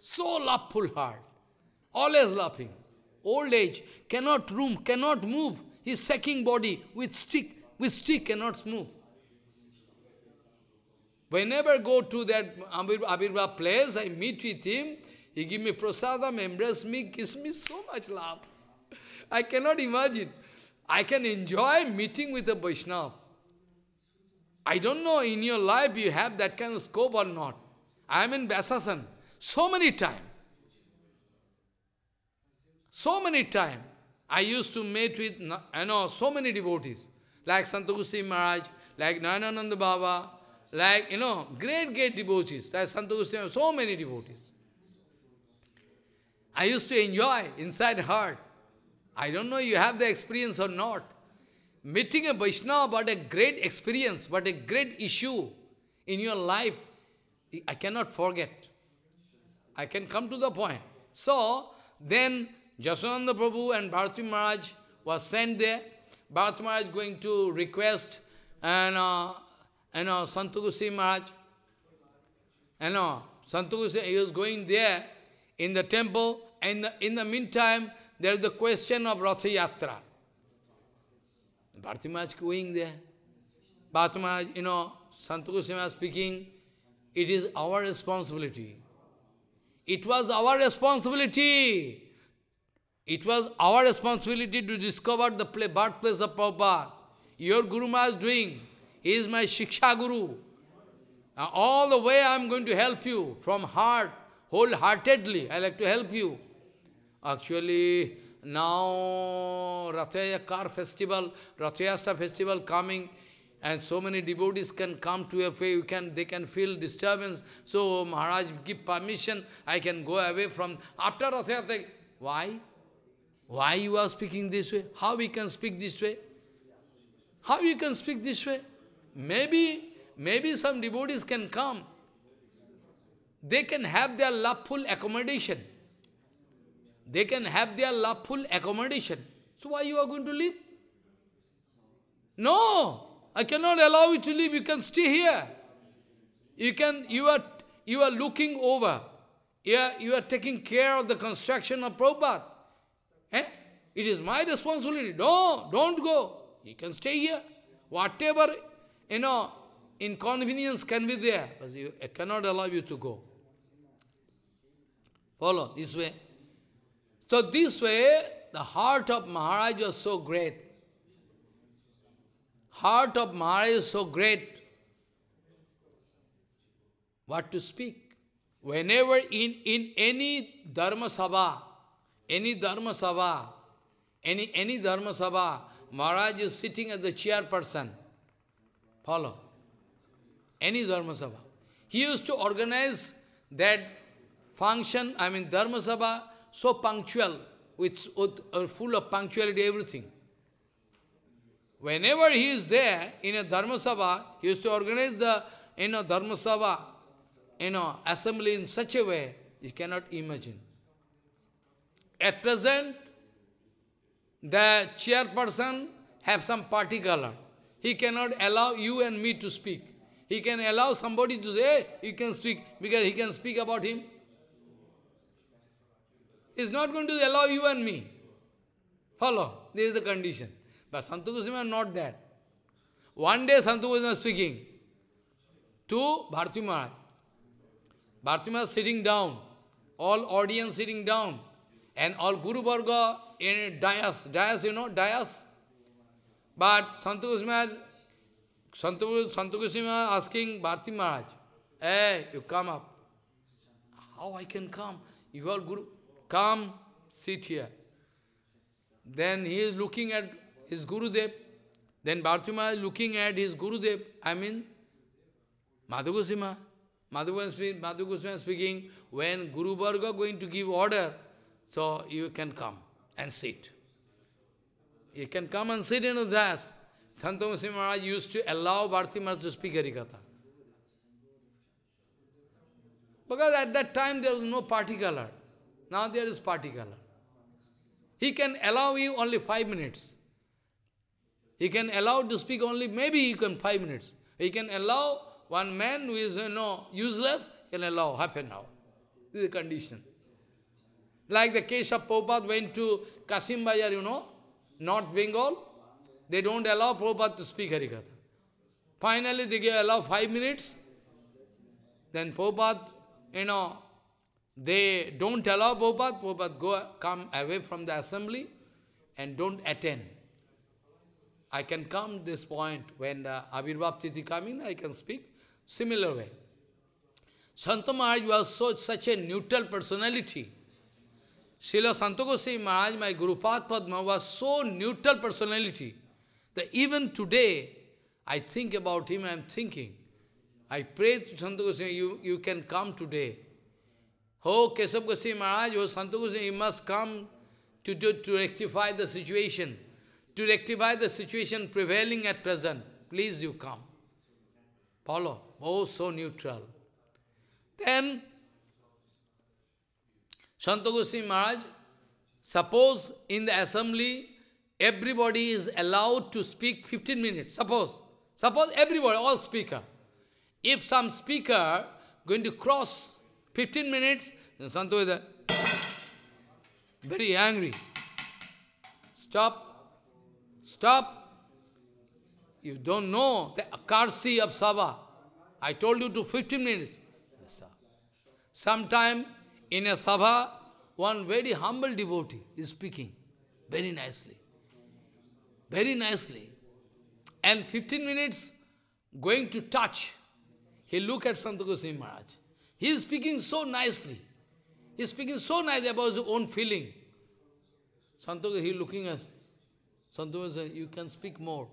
So loveful heart. Always laughing. Old age, cannot room, cannot move. His sacking body with stick, with stick cannot move. Whenever go to that Abhirbha place, I meet with him, he give me prasadam, embrace me, kiss me, so much love. I cannot imagine. I can enjoy meeting with a Vaishnava. I don't know in your life you have that kind of scope or not. I am in Vyasasana so many times. So many times I used to meet with, I know, so many devotees, like Santa Goswami Maharaj, like Narayanananda Baba, like, you know, great, great devotees, like Santa Goswami, so many devotees. I used to enjoy inside heart. I don't know you have the experience or not. Meeting a Vaishnava, but a great experience, but a great issue in your life, I cannot forget. I can come to the point. So, then Jasodananda Prabhu and Bharati Maharaj was sent there. Bharati Maharaj going to request and uh, and uh, Santa Goswami Maharaj. And uh, Santa Goswami, he was going there in the temple, and in the, in the meantime, there is the question of Ratha Yatra. Bharati Maharaj going there. Bharati Maharaj, you know, Santa Goswami Maharaj speaking, it is our responsibility. It was our responsibility. It was our responsibility to discover the birthplace of Prabhupada. Your Guru Maharaj is doing. He is my Shiksha Guru. Now, all the way I am going to help you from heart, wholeheartedly. I like to help you. Actually, now Rathayakar festival, Rathayasta festival coming, and so many devotees can come to a faith, you can, they can feel disturbance. So Maharaj give permission, I can go away from after Rathayata. Why? Why you are speaking this way? How we can speak this way? How you can speak this way? Maybe, maybe some devotees can come. They can have their loveful accommodation. They can have their loveful accommodation. So why you are going to leave? No, I cannot allow you to leave. You can stay here. You can. You are. You are looking over. You are, you are taking care of the construction of Prabhupada. Eh? It is my responsibility. No, don't go. You can stay here. Whatever, you know, inconvenience can be there, but you, I cannot allow you to go. Follow this way. So this way, the heart of Maharaj was so great. Heart of Maharaj is so great. What to speak? Whenever in, in any Dharma Sabha, any Dharma Sabha, any, any Dharma Sabha, Maharaj is sitting as the chairperson. Follow. Any Dharma Sabha. He used to organize that function, I mean Dharma Sabha, so punctual, with, with uh, full of punctuality, everything. Whenever he is there in a Dharma Sabha, he used to organize the you know, Dharma Sabha, you know, assembly in such a way, you cannot imagine. At present, the chairperson have some particular. He cannot allow you and me to speak. He can allow somebody to say, hey, you can speak, because he can speak about him. He's not going to allow you and me. Follow? This is the condition. But Santa Goswami is not that. One day Santa Goswami is speaking to Bharati Maharaj. Bharati Maharaj sitting down, all audience sitting down, and all Guru Varga in dais, dais, you know, dais. But Santa Goswami, Santa Goswami asking Bharati Maharaj, hey, you come up. How I can come? You are Guru. Come, sit here. Then he is looking at his Gurudev. Then Bharati Maharaj is looking at his Gurudev. I mean, Madhava Goswami Maharaj. Madhava Goswami is speaking, when Guru Varga going to give order, so you can come and sit. You can come and sit in the dais. Santa Goswami Maharaj used to allow Bharati Maharaj to speak Harikatha. Because at that time there was no particular. Now there is particular. He can allow you only five minutes. He can allow to speak only, maybe you can five minutes. He can allow one man who is you know, useless, can allow half an hour. This is the condition. Like the Keshav Prabhupada went to Kasim Bazar, you know, North Bengal. They don't allow Prabhupada to speak Harikatha. Finally, they give allow five minutes. Then Prabhupada, you know, they don't allow Prabhupada, Prabhupada go, come away from the assembly and don't attend. I can come this point, when the Abhirbhav Tithi coming, I can speak similar way. Santa Maharaj was so, such a neutral personality. Srila Santa Goswami Maharaj, my Guru Pad Padma, was so neutral personality, that even today, I think about him, I am thinking. I pray to Santa Goswami, you, you can come today. Oh, Keshav Goswami Maharaj, oh, Santa Goswami, you must come to, do, to rectify the situation, to rectify the situation prevailing at present. Please, you come. Follow. Oh, so neutral. Then, Santa Goswami Maharaj, suppose in the assembly, everybody is allowed to speak fifteen minutes. Suppose. Suppose everybody, all speaker. If some speaker going to cross fifteen minutes, then Santa is very angry. Stop. Stop. You don't know the akarsi of Sabha. I told you to fifteen minutes. Sometime in a Sabha, one very humble devotee is speaking very nicely. Very nicely. And fifteen minutes going to touch. He look at Santa Goswami Maharaj. He is speaking so nicely. He is speaking so nicely about his own feeling. Santa Goswami, he is looking at Santa Goswami says, you can speak more.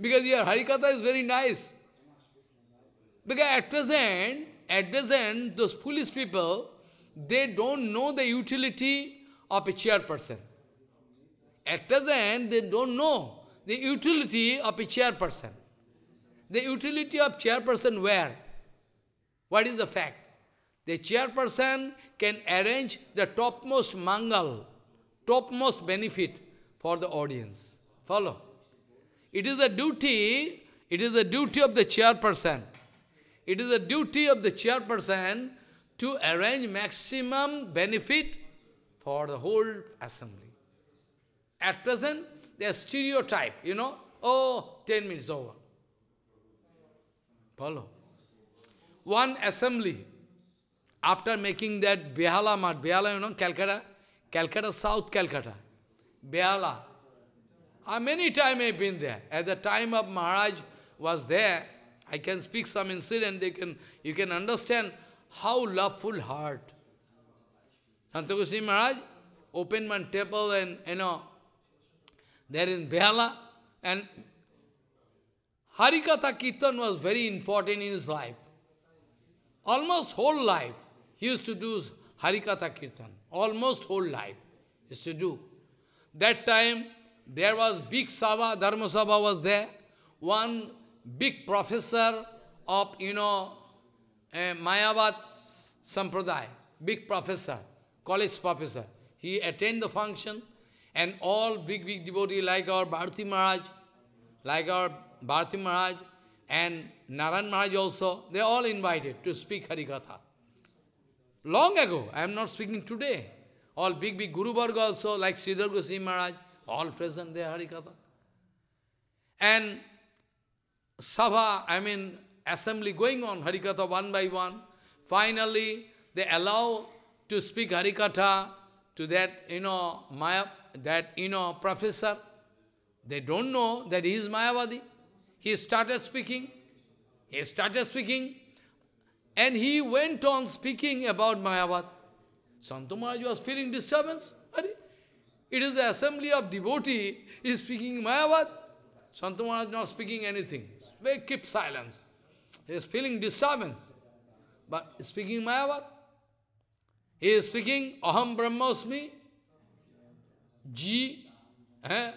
Because your Harikatha is very nice. Because at present, at present, those foolish people, they don't know the utility of a chairperson. At present, they don't know the utility of a chairperson. The utility of chairperson where? What is the fact? The chairperson can arrange the topmost mangal, topmost benefit for the audience. Follow? It is a duty, it is a duty of the chairperson. It is a duty of the chairperson to arrange maximum benefit for the whole assembly. At present, they are stereotype, you know, oh, ten minutes over. Follow. One assembly, after making that Behala Math, Behala, you know, Calcutta, Calcutta, South Calcutta, Behala. Uh, many times I have been there. At the time of Maharaj was there, I can speak some incident, they can, you can understand how loveful heart. Santa Goswami Maharaj opened one temple and, you know, there in Behala, and Harikatha Kirtan was very important in his life. Almost whole life, he used to do Harikatha Kirtan. Almost whole life, he used to do. That time, there was big Sabha, Dharma Sabha was there. One big professor of, you know, uh, Mayavad Sampradaya, big professor, college professor. He attended the function, and all big, big devotees like our Bharati Maharaj, like our Bharati Maharaj, and Narayan Maharaj also, they all invited to speak Harikatha. Long ago, I am not speaking today. All big, big Guru Varga also, like Sridhar Goswami Maharaj, all present there, Harikatha. And Sabha, I mean, assembly going on, Harikatha one by one. Finally, they allow to speak Harikatha to that, you know, Maya, that, you know, professor. They don't know that he is Mayavadi. He started speaking, he started speaking, and he went on speaking about Mayavad. Santa Maharaj was feeling disturbance. It is the assembly of devotee, he is speaking Mayavad. Santa Maharaj not speaking anything. They keep silence. He is feeling disturbance. But speaking Mayavad, he is speaking Aham Brahmasmi, Ji, eh,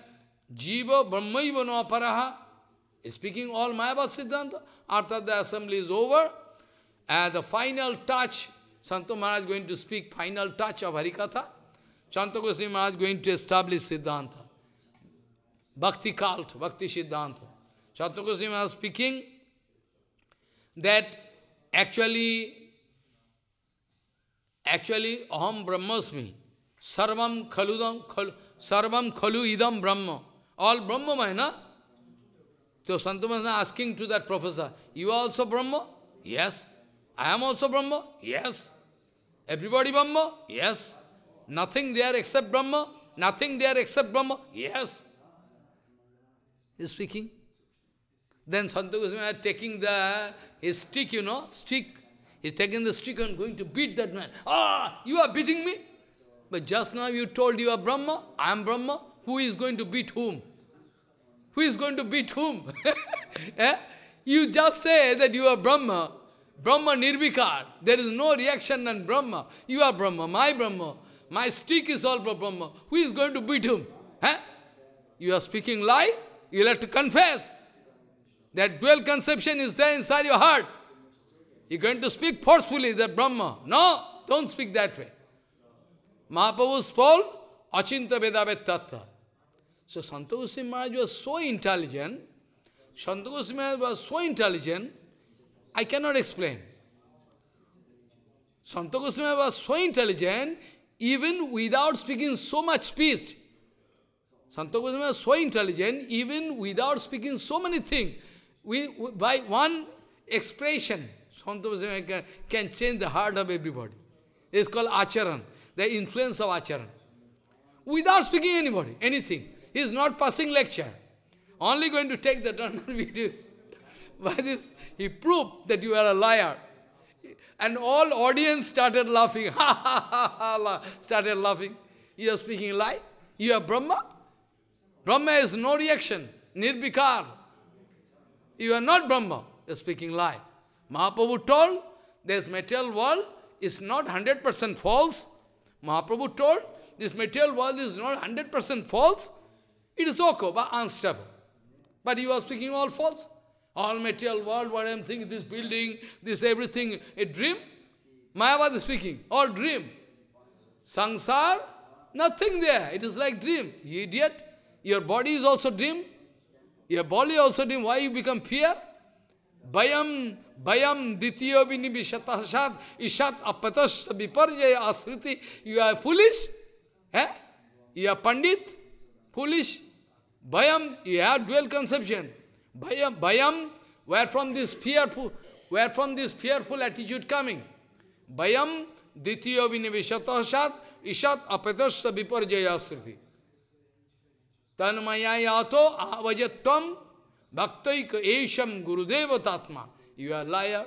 Jiva Brahmaiva no Aparaha. Speaking all Mayavad Siddhanta. After the assembly is over, and the final touch, Santa Maharaj is going to speak final touch of Harikatha. Santa Goswami Maharaj is going to establish Siddhanta. Bhakti cult, Bhakti Siddhanta. Santa Goswami Maharaj is speaking that actually, actually, Aham Brahmasmi, Sarvam Khaludam, khal, Sarvam Khalu Idam Brahma. All Brahma, Mahina. So Santa Maharaj is asking to that professor, you are also Brahma? Yes. I am also Brahma? Yes. Everybody Brahma? Yes. Nothing there except Brahma? Nothing there except Brahma? Yes. He is speaking. Then Santa Goswami is taking the, his stick, you know, stick. He is taking the stick and going to beat that man. Ah, you are beating me? But just now you told you are Brahma, I am Brahma. Who is going to beat whom? Who is going to beat whom? Eh? You just say that you are Brahma. Brahma Nirvikar. There is no reaction on Brahma. You are Brahma, my Brahma. My stick is all Brahma. Who is going to beat whom? Eh? You are speaking lie? You will have to confess. That dual conception is there inside your heart. You are going to speak forcefully that Brahma. No, don't speak that way. Mahaprabhu spoke, Achinta Veda Ved Tattva. So Santa Goswami Maharaj was so intelligent, Santa Goswami Maharaj was so intelligent, I cannot explain. Santa Goswami Maharaj was so intelligent, even without speaking so much speech. Santa Goswami Maharaj was so intelligent, even without speaking so many things. We, by one expression, Santa Goswami Maharaj can, can change the heart of everybody. It is called Acharan, the influence of Acharan. Without speaking anybody, anything. He is not passing lecture. Only going to take the video. By this, he proved that you are a liar. And all audience started laughing. Ha ha ha ha, started laughing. You are speaking lie? You are Brahma? Brahma is no reaction. Nirbikar. You are not Brahma. You are speaking lie. Mahaprabhu told, this material world is not one hundred percent false. Mahaprabhu told, this material world is not one hundred percent false. It is okay, but unstable. But you are speaking all false. All material world, what I am thinking, this building, this everything, a dream. Mayavad is speaking, all dream. Sansar, nothing there. It is like dream. You idiot. Your body is also dream. Your body also dream. Why you become fear? Bayam, bayam, dityo vinibhishatashat, ishat apatas viparjaya asriti. You are foolish? Eh? You are pandit? Foolish? Bayam, you have dual conception. Bayam, bayam, where from this fearful, where from this fearful attitude coming? Bayam, dityo vinibhishatashat, ishat apatas viparjaya asriti. Tanmaya yato avajatvam bhaktaik esham gurudeva tatma. You are liar.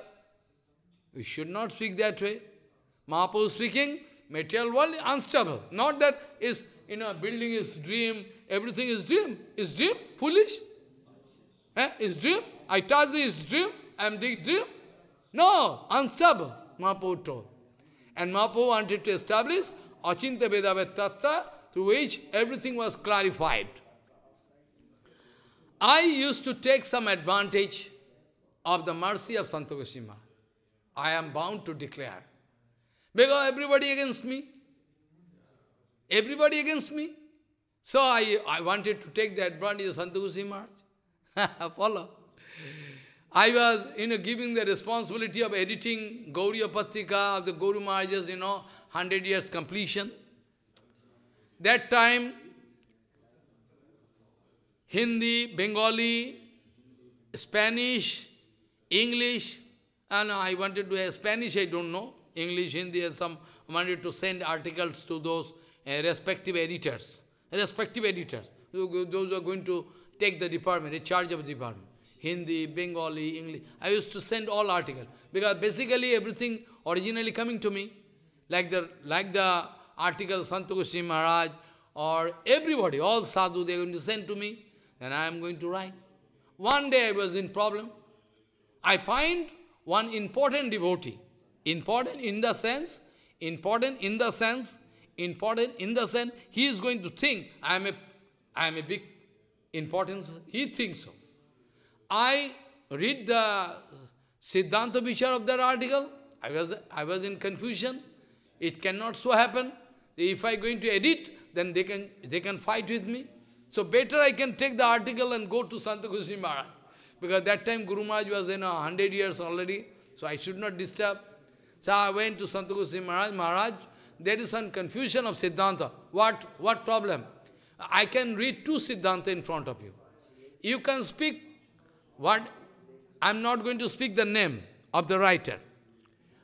You should not speak that way. Mahaprabhu speaking, material world unstable. Not that is, you know, building is dream, everything is dream. Is dream? Foolish? Eh? Is dream? I touch is dream? I am the dream? No, unstable, Mahaprabhu told. And Mahaprabhu wanted to establish Achinta Vedavet Tattva, through which everything was clarified. I used to take some advantage of the mercy of Santa Goswami. I am bound to declare. Because everybody against me. Everybody against me. So I, I wanted to take the advantage of Santa Goswami. Follow. I was, you know, giving the responsibility of editing Gauriya Patrika, of the Guru Maharaj's, you know, hundred years completion. That time, Hindi, Bengali, Spanish, English, and I wanted to, uh, Spanish I don't know, English, Hindi, and some wanted to send articles to those uh, respective editors, respective editors, those who are going to take the department, the charge of the department, Hindi, Bengali, English. I used to send all articles, because basically everything originally coming to me, like the, like the article Santa Goswami Maharaj, or everybody, all sadhu, they are going to send to me. And I am going to write. One day I was in problem. I find one important devotee. Important in the sense, important in the sense, important in the sense, he is going to think, I am a, I am a big importance. He thinks so. I read the Siddhanta Vichara of that article. I was, I was in confusion. It cannot so happen. If I am going to edit, then they can, they can fight with me. So better I can take the article and go to Santa Goswami Maharaj. Because that time Guru Maharaj was, you know, hundred years already, so I should not disturb. So I went to Santa Goswami Maharaj. Maharaj, there is some confusion of Siddhanta. What, what problem? I can read two Siddhanta in front of you. You can speak what? I am not going to speak the name of the writer.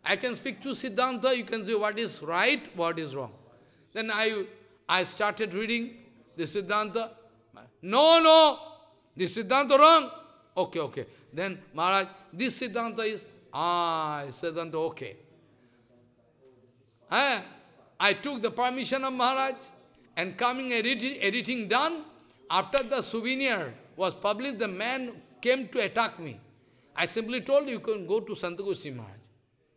I can speak two Siddhanta, you can say what is right, what is wrong. Then I, I started reading the Siddhanta. No, no, this Siddhanta wrong. Okay, okay. Then Maharaj, this Siddhanta is, ah, Siddhanta, okay. Eh? I took the permission of Maharaj, and coming edit, editing done, after the souvenir was published, the man came to attack me. I simply told, you can go to Santa Goswami Maharaj.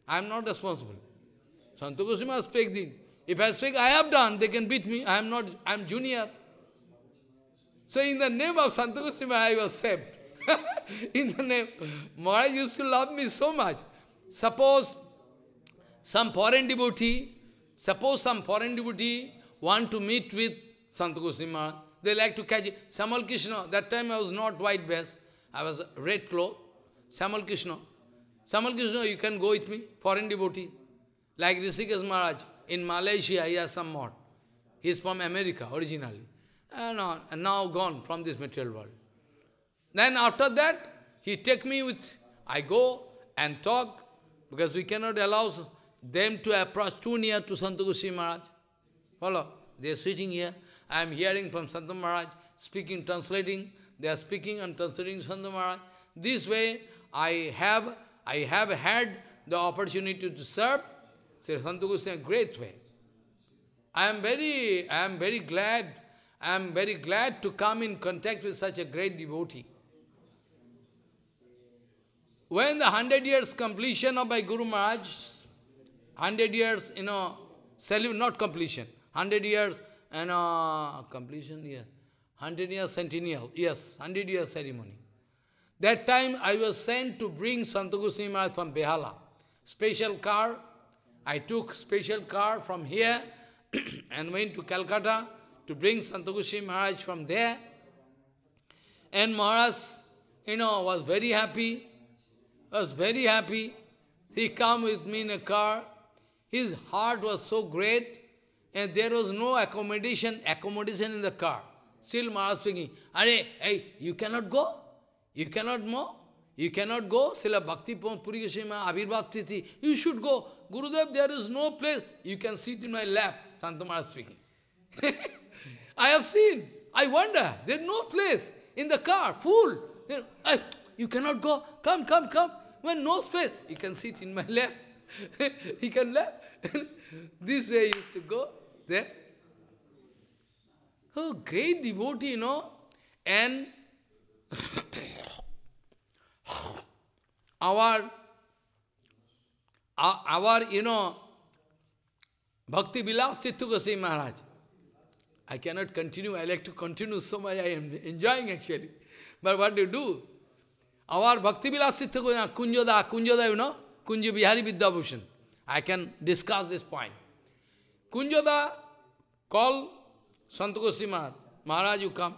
I am not responsible. Santa Goswami Maharaj speak the, if I speak, I have done, they can beat me, I am not, I am junior. So in the name of Santa Goswami, I was saved. In the name, Maharaj used to love me so much. Suppose some foreign devotee, suppose some foreign devotee want to meet with Santa Goswami Maharaj. They like to catch it. Samal Krishna, that time I was not white vest, I was red cloth. Samal Krishna. Samal Krishna, you can go with me, foreign devotee. Like Rishikesh Maharaj, in Malaysia, he has some mod. He is from America originally. And now, and now gone from this material world. Then after that, he take me with, I go and talk, because we cannot allow them to approach too near to Santa Goswami Maharaj. Follow? They are sitting here. I am hearing from Santa Maharaj, speaking, translating. They are speaking and translating Santa Maharaj. This way, I have, I have had the opportunity to serve Sri Santa Goswami in a great way. I am very, I am very glad I am very glad to come in contact with such a great devotee. When the hundred years completion of my Guru Maharaj, hundred years, you know, salute, not completion, hundred years, you know, completion, yeah, hundred years centennial, yes, hundred years ceremony. That time I was sent to bring Santa Goswami Maharaj from Behala. Special car, I took special car from here and went to Calcutta, to bring Santa Goswami Maharaj from there. And Maharaj, you know, was very happy. I was very happy. He came with me in a car. His heart was so great, and there was no accommodation, accommodation in the car. Still Maharaj speaking, "Arey, hey, you cannot go? You cannot more? You cannot go? Srila Bhakti Puri Goswami Abhirbhav Tithi, you should go. Gurudev, there is no place. You can sit in my lap." Santa Maharaj speaking. I have seen. I wonder. There is no place in the car, full. "Hey, you cannot go. Come, come, come. When no space, you can sit in my lap." He can laugh. This way he used to go, there. Oh, great devotee, you know. And our, our, you know, Bhakti Vilas Siddhu Goswami Maharaj. I cannot continue. I like to continue so much. I am enjoying actually. But what do you do? Our Bhakti Vilas Siddhu Goswami Kunjoda, Kunjoda, you know, Kunjo Bihari Vidyabhushan. I can discuss this point. Kunjoda called Santa Goswami Maharaj. "Maharaj, you come.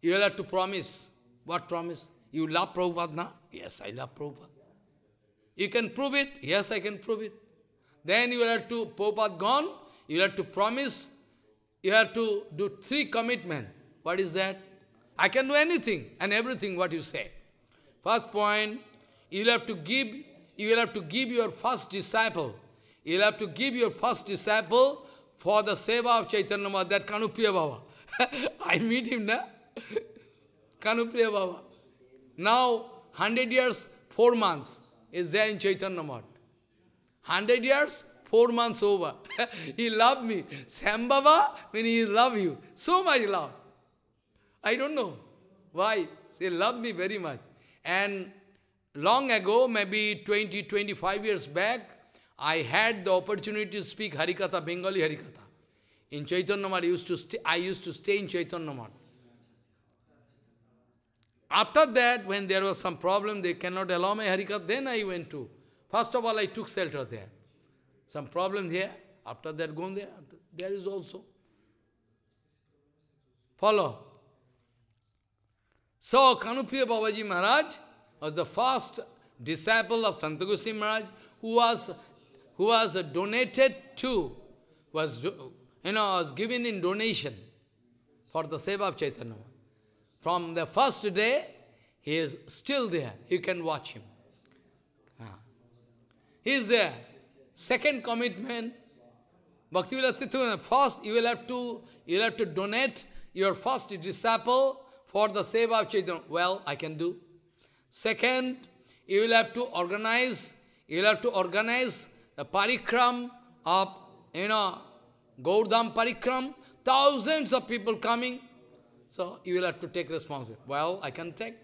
You will have to promise." "What promise?" "You love Prabhupada now?" "Yes, I love Prabhupada." "You can prove it?" "Yes, I can prove it." "Then you will have to, Prabhupada gone, you will have to promise, you have to do three commitments." "What is that?" "I can do anything and everything what you say." First point, you will have to give, you will have to give your first disciple. You will have to give your first disciple for the seva of Chaitanya Mahaprabhu, that Kanupriya Baba. I meet him now. Kanupriya Baba. Now, hundred years, four months is there in Chaitanya Mahaprabhu. Hundred years, four months over. He loved me. Sam Baba, when he love you. So much love. I don't know why. He loved me very much. And long ago, maybe twenty, twenty-five years back, I had the opportunity to speak Harikatha, Bengali Harikatha. In Chaitanya Mahaprabhu, I used to stay, I used to stay in Chaitanya Mahaprabhu. After that, when there was some problem, they cannot allow my Harikatha, then I went to. First of all, I took shelter there. Some problem here, after that, gone there, there is also. Follow. So, Kanupriya Babaji Maharaj was the first disciple of Santa Goswami Maharaj, who was, who was donated to, was, you know, was given in donation for the seva of Chaitanya. From the first day, he is still there. You can watch him. He is there. Second commitment, Bhakti Vilas Siddhu. First, you will have to, you will have to donate your first disciple for the seva of Chaitanya. Well, I can do. Second, you will have to organize, you will have to organize the parikram of, you know, Gaurdham parikram, thousands of people coming. So, you will have to take responsibility. Well, I can take.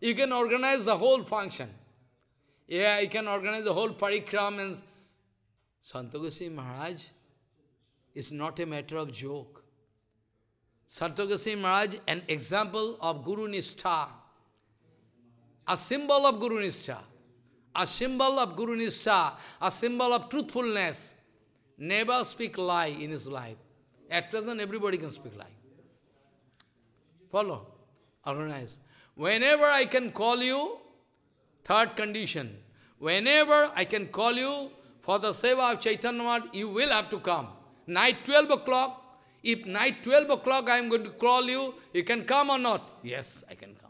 You can organize the whole function. Yeah, you can organize the whole parikram. And Santa Goswami Maharaj is not a matter of joke. Santa Goswami Maharaj, an example of Guru Nishtha. A symbol of Guru Nishtha, a symbol of Guru Nishtha, a symbol of truthfulness. Never speak lie in his life. At present, everybody can speak lie. Follow, organize. Whenever I can call you, third condition, whenever I can call you for the seva of Chaitanya Mahaprabhu, you will have to come. Night twelve o'clock, if night twelve o'clock I am going to call you, you can come or not? Yes, I can come.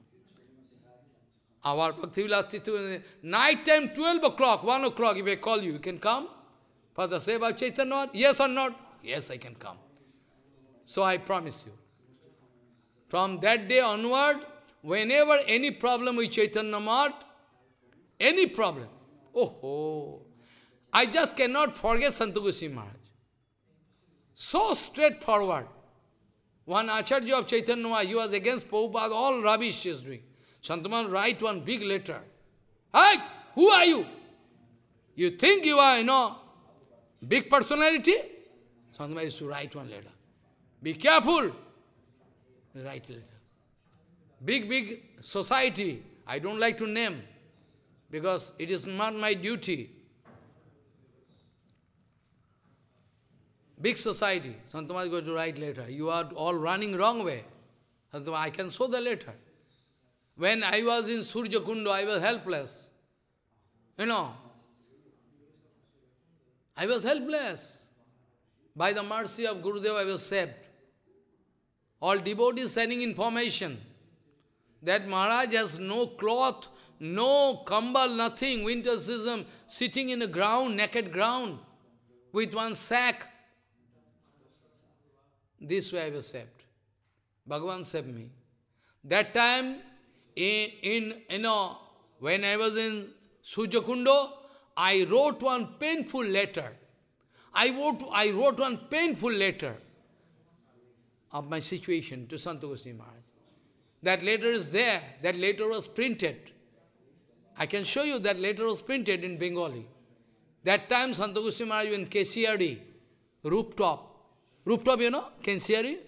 Our Bhakti Vilas Siddhu, night time twelve o'clock, one o'clock, if I call you, you can come for the seva of Chaitanya Mahaprabhu? Yes or not? Yes, I can come. So I promise you. From that day onward, whenever any problem with Chaitanya Mahaprabhu, any problem, oh, oh, I just cannot forget Santa Goswami Maharaj. So straightforward. One Acharya of Chaitanya Mahaprabhu, he was against Prabhupada, all rubbish he is doing. Santa Maharaj write one big letter. "Hey, who are you? You think you are, you know, big personality?" Santa Maharaj used to write one letter. "Be careful." Write letter. Big, big society. I don't like to name, because it is not my duty. Big society. Santa Maharaj is going to write letter. "You are all running wrong way." Santa Maharaj, I can show the letter. When I was in Surya Kunda, I was helpless. You know, I was helpless. By the mercy of Gurudev, I was saved. All devotees sending information that Maharaj has no cloth, no kambal, nothing, winter season, sitting in the ground, naked ground, with one sack. This way I was saved. Bhagavan saved me. That time, in, in you know, when I was in Surya Kunda, I wrote one painful letter. I wrote, I wrote one painful letter of my situation to Santa Goswami Maharaj. That letter is there. That letter was printed. I can show you that letter was printed in Bengali. That time Santa Goswami Maharaj was in K C R D, rooftop. Rooftop, you know, K C R D,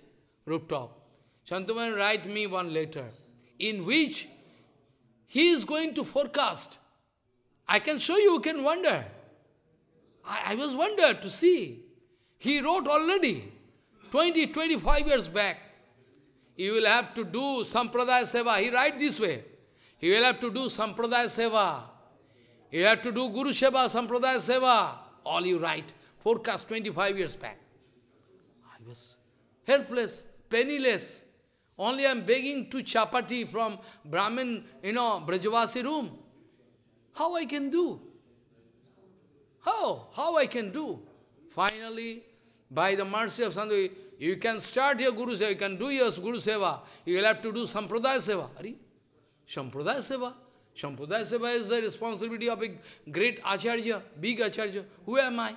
rooftop. Santa Goswami Maharaj write me one letter in which he is going to forecast. I can show you, you can wonder. I, I was wondered to see. He wrote already, twenty, twenty-five years back. You will have to do Sampradaya Seva. He write this way. You will have to do Sampradaya Seva. You have to do Guru Seva, Sampradaya Seva. All you write. Forecast twenty-five years back. I was helpless, penniless. Only I am begging two chapati from Brahmin, you know, Brajavasi room. How I can do? How? How I can do? Finally, by the mercy of Sandhu, you can start your Guru Seva, you can do your Guru Seva. You will have to do Sampradaya Seva. Hari? Sampradaya Seva. Sampradaya Seva is the responsibility of a great Acharya, big Acharya. Who am I?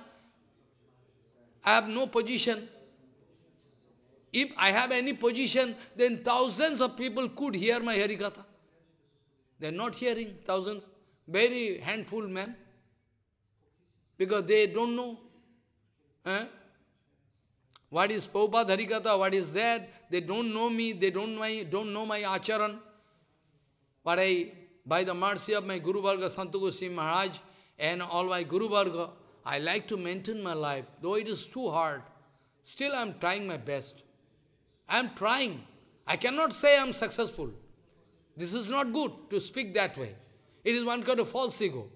I have no position. If I have any position, then thousands of people could hear my Harikatha. They are not hearing, thousands. Very handful men. Because they don't know. Eh? What is Prabhupada Harikatha, what is that? They don't know me, they don't know my, don't know my acharan. But I, by the mercy of my Guru Varga, Santa Goswami Maharaj, and all my Guru Varga, I like to maintain my life. Though it is too hard, still I am trying my best. I am trying. I cannot say I am successful. This is not good to speak that way. It is one kind of false ego.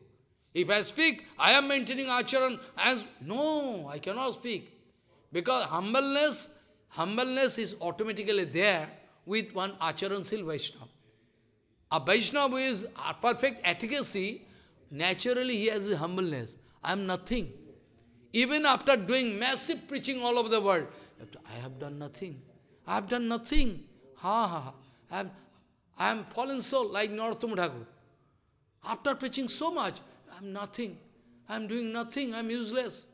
If I speak, I am maintaining acharan as... No, I cannot speak. Because humbleness, humbleness is automatically there with one acharanshil Vaishnava. A Vaishnava who is a perfect efficacy, naturally he has his humbleness. I am nothing. Even after doing massive preaching all over the world, I have done nothing. I have done nothing. Ha ha ha. I am, I am fallen soul like Narottam Thakur. After preaching so much, I am nothing. I am doing nothing. I am useless.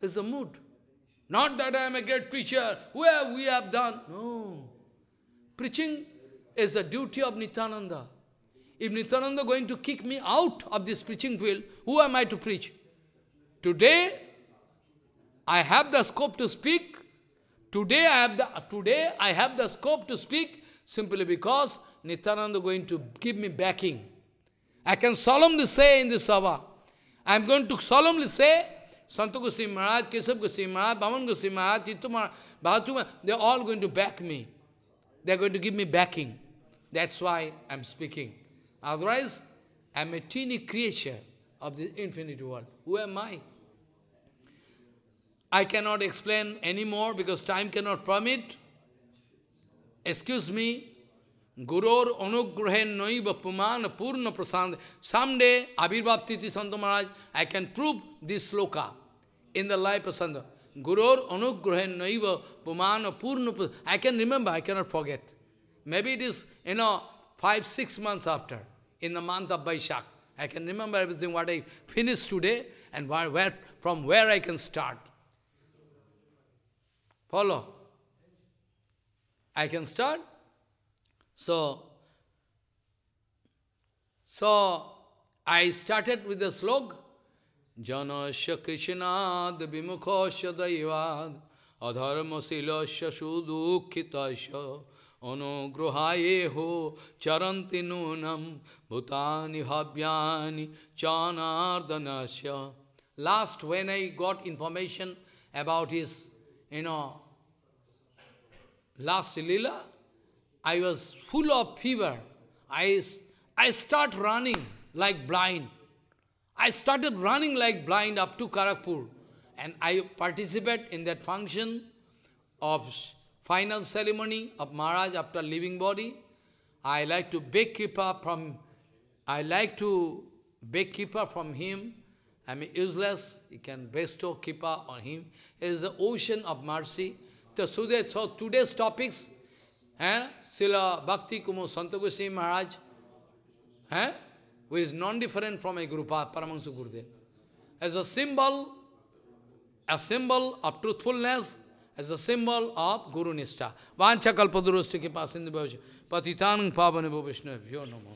It's the mood. Not that I am a great preacher. Where we have done. No. Preaching is the duty of Nityananda. If Nityananda is going to kick me out of this preaching field, who am I to preach? Today, I have the scope to speak. Today, I have the, today I have the scope to speak simply because Nityananda is going to give me backing. I can solemnly say in this Sabha, I am going to solemnly say, Santa Goswami Maharaj, Keshav Goswami Maharaj, Bhavan Goswami Maharaj, Chitta Maharaj, Bhagavatam Maharaj, they are all going to back me. They are going to give me backing. That's why I am speaking. Otherwise, I am a teeny creature of this infinite world. Who am I? I cannot explain anymore because time cannot permit. Excuse me. Gurur anugrahen noiva pumana purna prasanda. Someday, Abhirbhav Titi Santa Maharaj, I can prove this sloka in the life of Santa. Gurur anugrahen noiva pumana purna prasanda. I can remember, I cannot forget. Maybe it is, you know, five, six months after, in the month of Vaishakh. I can remember everything what I finished today and where, where, from where I can start. Follow? I can start? So, so I started with the slog, Janasya Krishnad Vimukosya Daivad Adharma Silasya Sudukhitasya Anugruhayeho Charanti Nunam Bhutani Habhyani Chanardanasya. Last, when I got information about his, you know, last lila, I was full of fever. I, I started running like blind. I started running like blind up to Kharagpur. And I participate in that function of final ceremony of Maharaj after leaving body. I like to beg Kripa from, I like to beg Kripa from him. I mean, useless, he can bestow Kripa on him. It is the ocean of mercy. So today's topics, eh? Srila Bhakti Kumar Sant Goswami Maharaj, eh? Who is non-different from a Guru Paramahansa Gurudev. As a symbol, a symbol of truthfulness, as a symbol of Guru Nishtha. Vancha kalpadurastya kipasindhi bhavaccha, patitanang pavanebho vishnavyo namo.